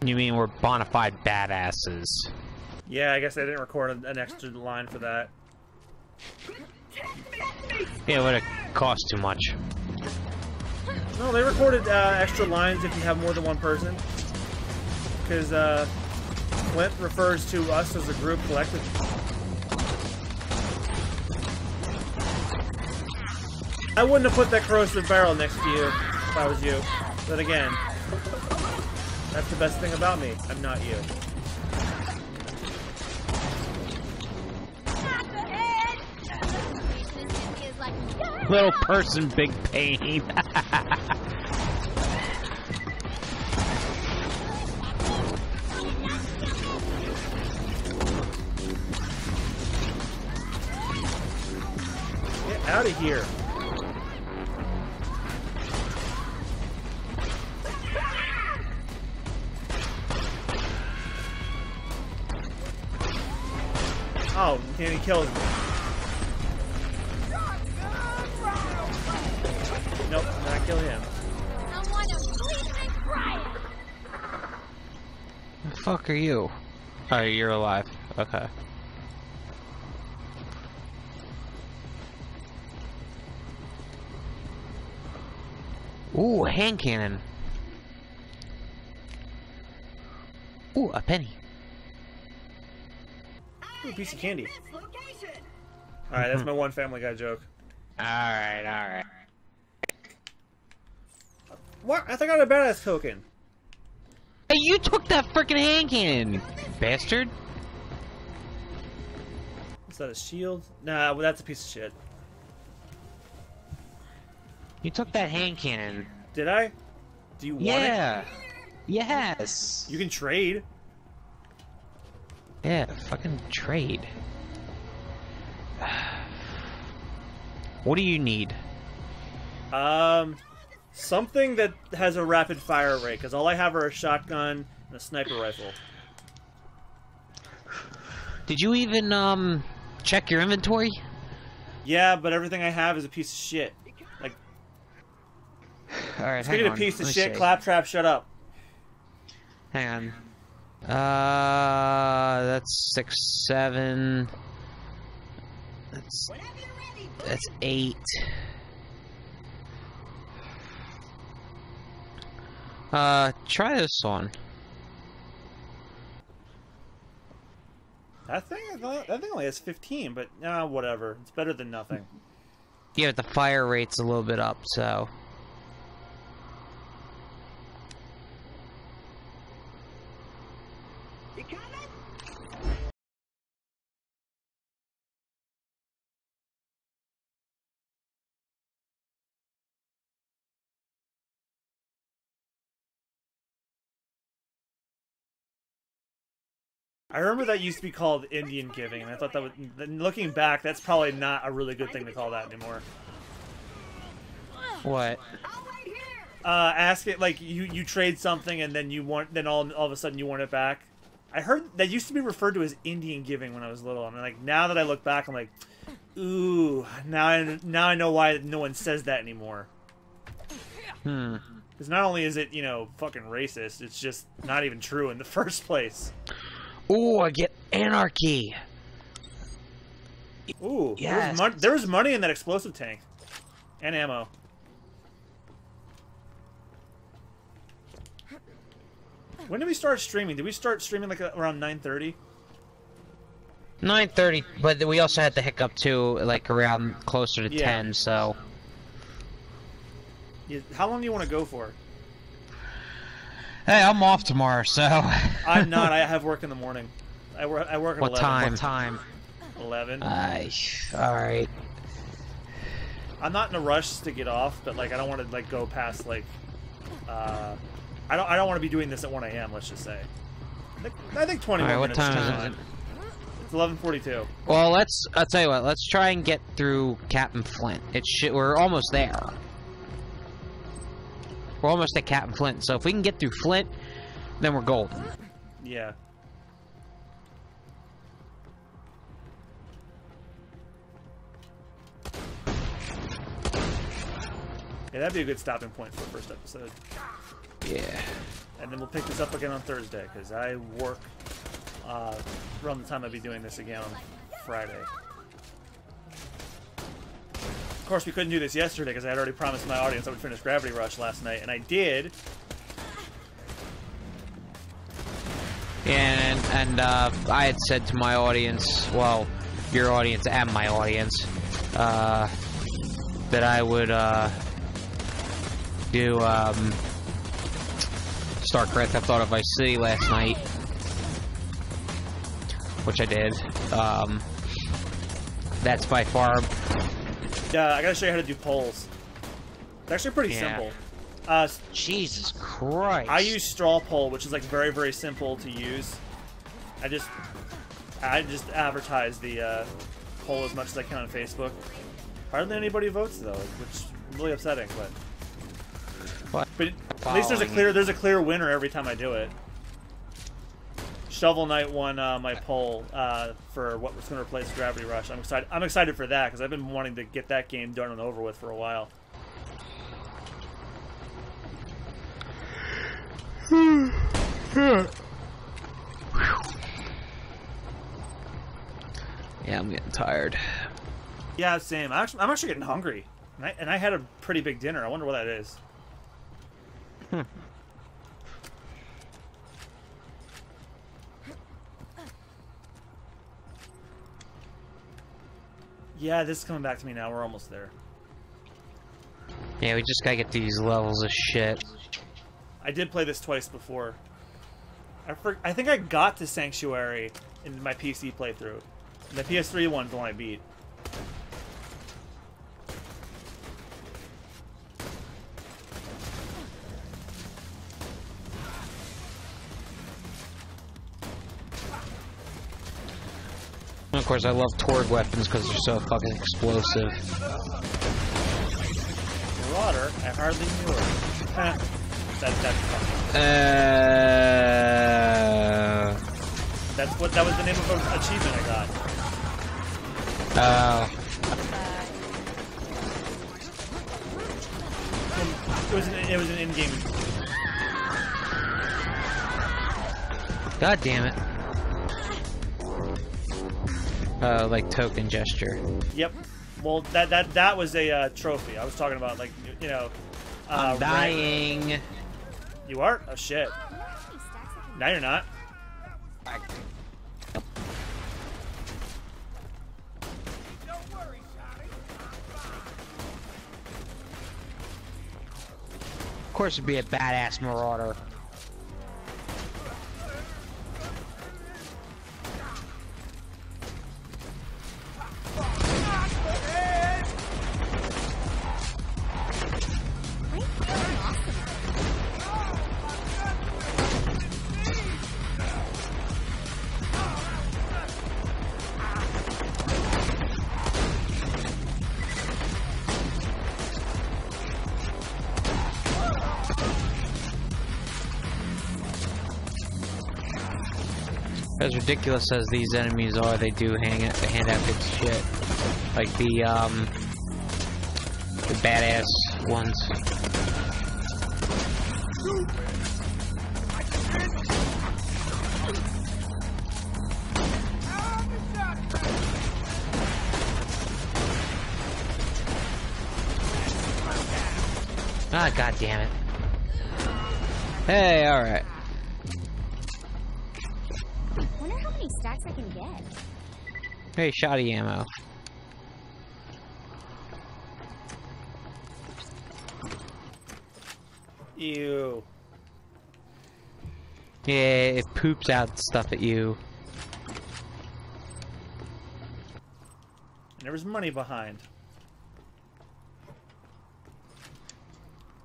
You mean we're bonafide badasses? Yeah, I guess I didn't record an extra line for that. Yeah, it would have cost too much. No, they recorded extra lines if you have more than one person. Because Clint refers to us as a group collectively. I wouldn't have put that corrosive barrel next to you if I was you. But again... that's the best thing about me. I'm not you. Little person, big pain. Get out of here. Oh, and he kills me. Nope, not kill him. The fuck are you? Oh, you're alive. Okay. Ooh, a hand cannon. Ooh, a penny. Ooh, piece of candy. Alright, that's my one Family Guy joke. Alright, alright. What? I think I got a badass token. Hey, you took that freaking hand cannon, bastard. Is that a shield? Nah, well, that's a piece of shit. You took that hand cannon. Did I? Do you want it? Yeah. Yes. You can trade. Yeah, fucking trade. What do you need? Something that has a rapid fire rate, because all I have are a shotgun and a sniper rifle. Did you even, check your inventory? Yeah, but everything I have is a piece of shit. Like... alright, hang on. Speaking of piece of shit, Claptrap, shut up. Hang on. That's 6, 7. That's 8. Try this on. That thing only has 15, but whatever. It's better than nothing. Yeah, but the fire rate's a little bit up, so. I remember that used to be called Indian giving, and I thought that was, looking back, that's probably not a really good thing to call that anymore. What? Ask it like you trade something and then you want, then all of a sudden you want it back. I heard that used to be referred to as Indian giving when I was little, and like now that I look back, I'm like, ooh, now I know why no one says that anymore. Hmm. Because not only is it, you know, fucking racist, it's just not even true in the first place. Ooh, I get anarchy. Ooh, yes. There was money in that explosive tank. And ammo. When did we start streaming? Did we start streaming like around 9:30? 9:30, but we also had the hiccup too, like around closer to 10, so. Yeah, how long do you want to go for? Hey, I'm off tomorrow, so. I'm not. I have work in the morning. I work at 11. What time? 11. All right. I'm not in a rush to get off, but like I don't want to like go past like. I don't want to be doing this at 1 a.m. Let's just say. I think 20 minutes. All right, what time is it? It's 11:42. Well, I'll tell you what. Let's try and get through Captain Flint. We're almost there. We're almost at Captain Flint, so if we can get through Flint, then we're golden. Yeah. Yeah, that'd be a good stopping point for the first episode. Yeah. And then we'll pick this up again on Thursday, because I work around the time I'll be doing this again on Friday. Of course, we couldn't do this yesterday because I had already promised my audience I would finish Gravity Rush last night, and I did. And I had said to my audience, well, your audience and my audience, that I would do start Grand Theft Auto Vice City last night, which I did. That's by far. I gotta show you how to do polls. It's actually pretty simple. Jesus Christ. I use straw poll, which is like very, very simple to use. I just advertise the poll as much as I can on Facebook. Hardly anybody votes though, which is really upsetting. But at least there's a clear winner every time I do it. Shovel Knight won my poll for what was going to replace Gravity Rush. I'm excited for that because I've been wanting to get that game done and over with for a while. Yeah, I'm getting tired. Yeah, same. I'm actually getting hungry, and I had a pretty big dinner. I wonder what that is. Yeah, this is coming back to me now. We're almost there. Yeah, we just gotta get these levels of shit. I did play this twice before. I think I got to Sanctuary in my PC playthrough. The PS3 one's the one I beat. Of course, I love Torg weapons because they're so fucking explosive. Marauder, I hardly knew her. That was the name of an achievement I got. It was an in-game. God damn it. Like token gesture. Yep. Well, that was a trophy. I was talking about, like, you know. I'm dying. Rank. You are? Oh shit. Now you're not. course it'd be a badass marauder. As ridiculous as these enemies are, they do hand out good shit. Like the badass ones. Ah, god damn it. Hey, alright. Hey, shoddy ammo. Ew. Yeah, it poops out stuff at you. And there was money behind.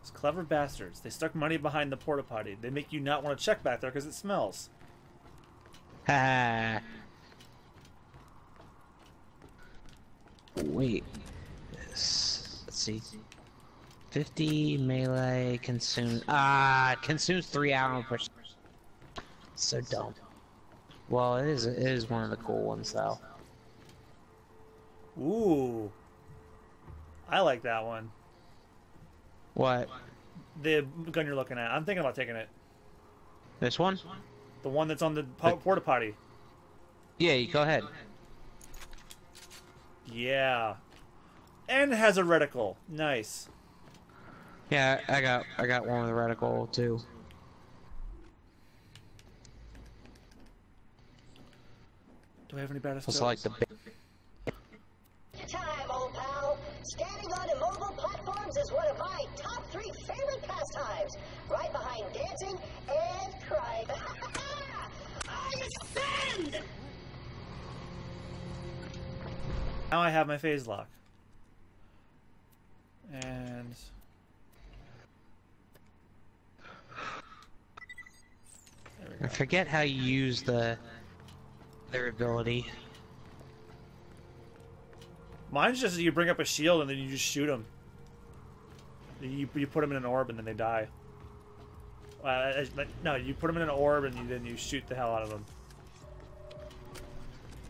Those clever bastards. They stuck money behind the porta potty. They make you not want to check back there because it smells. Ha. Wait, let's see. 50 melee consumes. Ah, consumes 3 hours per. So dumb. Well, it is one of the cool ones though. Ooh, I like that one. What? The gun you're looking at. I'm thinking about taking it. This one? The one that's on the porta potty. Yeah, you go ahead. Yeah, and has a reticle. Nice. Yeah, I got one with a reticle too. Do I have any badass skills? Like the time, old pal. Standing on immobile platforms is one of my top 3 favorite pastimes, right behind dancing and crying. I spend. Now I have my phase lock. And there we go. I forget how you use their ability. Mine's just you bring up a shield and then you just shoot them. You put them in an orb and then they die. No, you put them in an orb and then you shoot the hell out of them.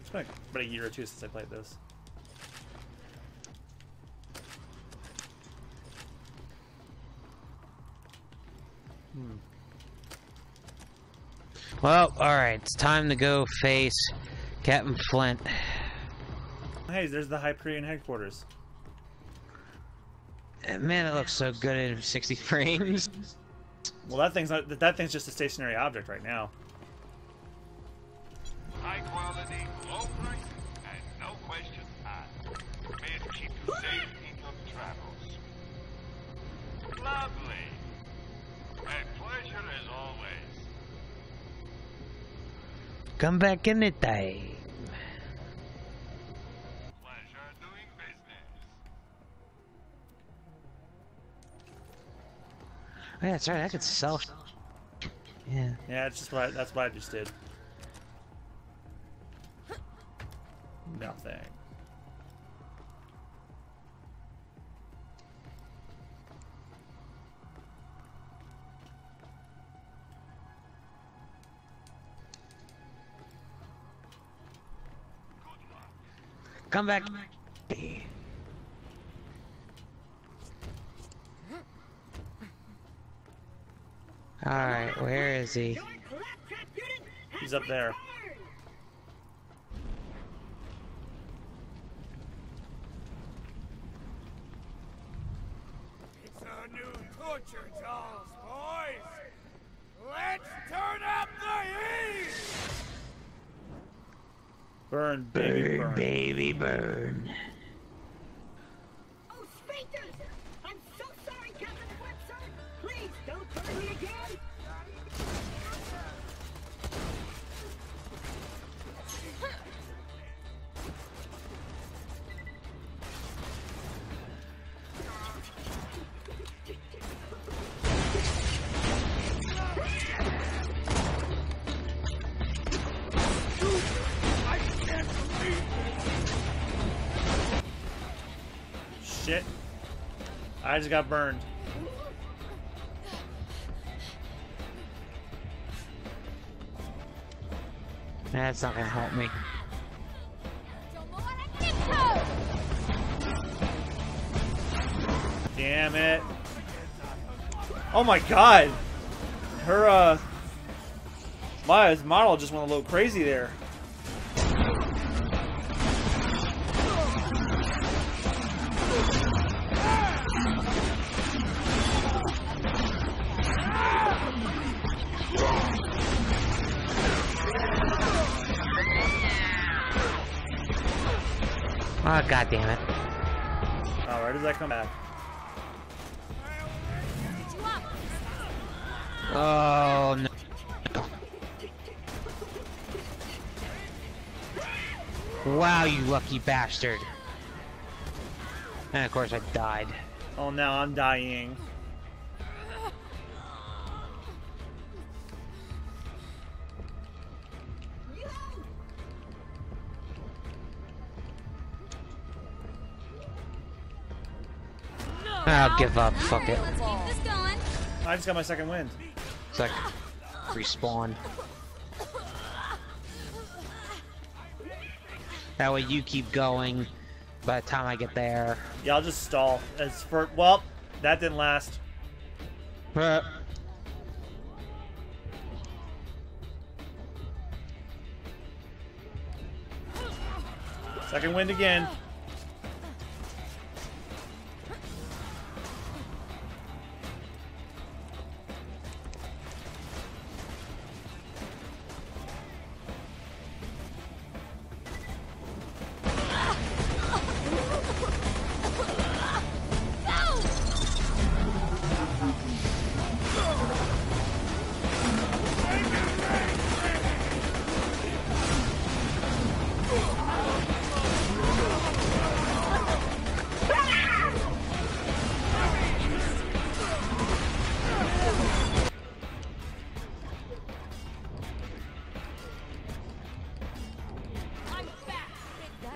It's been about a year or two since I played this. Hmm. Well, alright, it's time to go face Captain Flint. Hey, there's the Hyperion headquarters. Man, it looks so good in 60 frames. Well, that thing's just a stationary object right now. High quality, low price, and no questions asked. May it keep you safe in your travels. Lovely. A pleasure as always. Come back anytime. Pleasure doing business. Oh yeah, that's right. I could sell. Yeah. Yeah, it's just that's what I just did. Nothing. Come back. Alright, where is he? He's up there. It's our new torture dolls, boys! Let's turn up the heat! Burn, baby, burn. Baby, burn. Oh, sphincters! I'm so sorry, Captain Webster. Please, shit. I just got burned. That's not gonna help me. Damn it. Oh my god! Her, Maya's model just went a little crazy there. Oh, god damn it. Oh, where does that come back? Oh, no. Wow, you lucky bastard. And of course I died. Oh, now I'm dying. I'll give up, fuck it. I just got my second wind. It's like, respawn. That way you keep going by the time I get there. Yeah, I'll just stall. As for, well, that didn't last. Second wind again.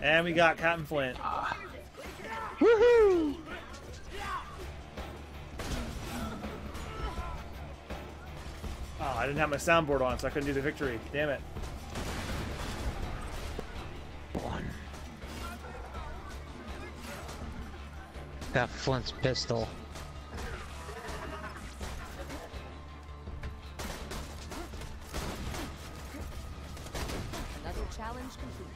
And we got Cotton Flint. Woohoo! Oh, I didn't have my soundboard on, so I couldn't do the victory. Damn it. Got Flint's pistol. Another challenge completed.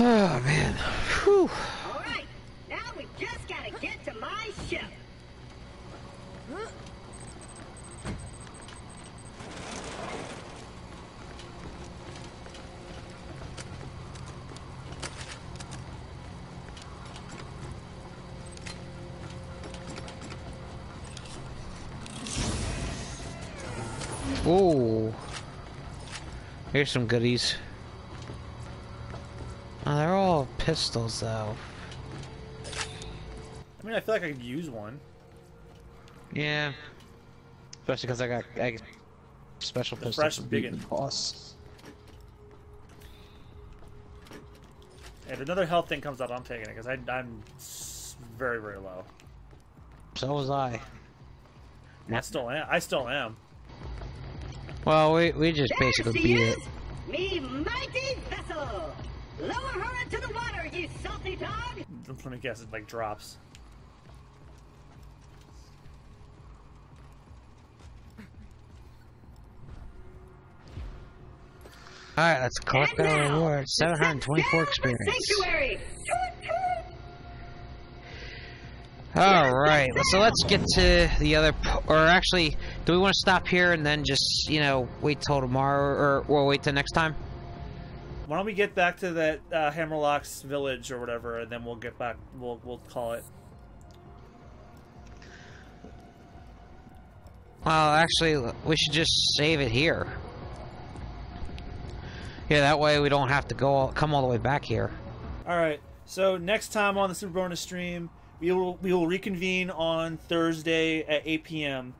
Oh man. Whew. All right, now we just gotta get to my ship. Huh? Oh, here's some goodies. Pistols, though. I mean, I feel like I could use one. Yeah. Especially because I got special pistols. Fresh biggin' boss. If another health thing comes up, I'm taking it because I'm very, very low. So was I. I still am. Well, we just there basically beat it. Me mighty vessel. Lower her into the water, you salty dog! Let me guess, it like drops. Alright, let's collect battle rewards. 724 experience. Alright, so let's get to the other, or actually, do we want to stop here and then just, you know, wait till tomorrow, or we'll wait till next time? Why don't we get back to that Hammerlock's village or whatever, and then we'll get back, we'll call it. Well, actually, we should just save it here. Yeah, that way we don't have to come all the way back here. Alright, so next time on the Super Bonus stream, we will reconvene on Thursday at 8 p.m.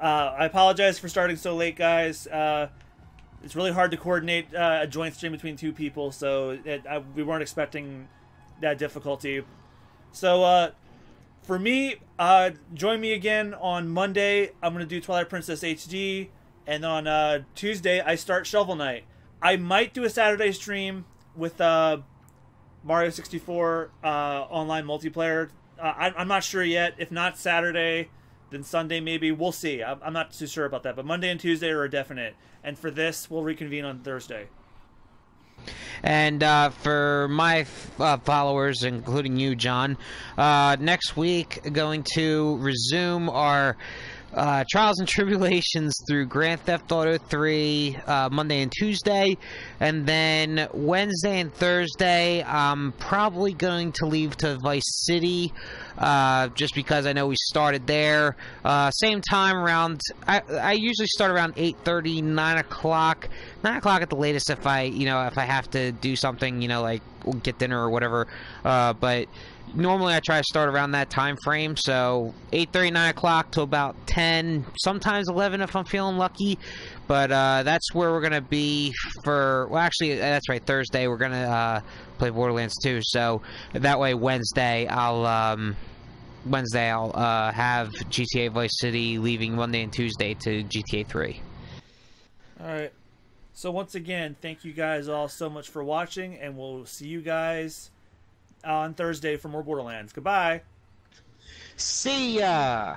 I apologize for starting so late, guys. It's really hard to coordinate a joint stream between two people, so we weren't expecting that difficulty. So, for me, join me again on Monday. I'm going to do Twilight Princess HD, and on Tuesday, I start Shovel Knight. I might do a Saturday stream with Mario 64 online multiplayer. I'm not sure yet. If not Saturday, then Sunday maybe. We'll see. I'm not too sure about that. But Monday and Tuesday are a definite. And for this, we'll reconvene on Thursday. And for my followers, including you, John, next week going to resume our trials and tribulations through Grand Theft Auto 3 Monday and Tuesday, and then Wednesday and Thursday I'm probably going to leave to Vice City just because I know we started there. Same time around, I usually start around 8:30, 9 o'clock, 9 o'clock at the latest if I, you know, if I have to do something, you know, like get dinner or whatever, but normally I try to start around that time frame, so 8:30, 9 o'clock to about 10, sometimes 11 if I'm feeling lucky, but that's where we're going to be for, well actually that's right, Thursday we're going to play Borderlands 2, so that way Wednesday I'll have GTA Vice City, leaving Monday and Tuesday to GTA 3. Alright, so once again, thank you guys all so much for watching, and we'll see you guys on Thursday for more Borderlands. Goodbye. See ya.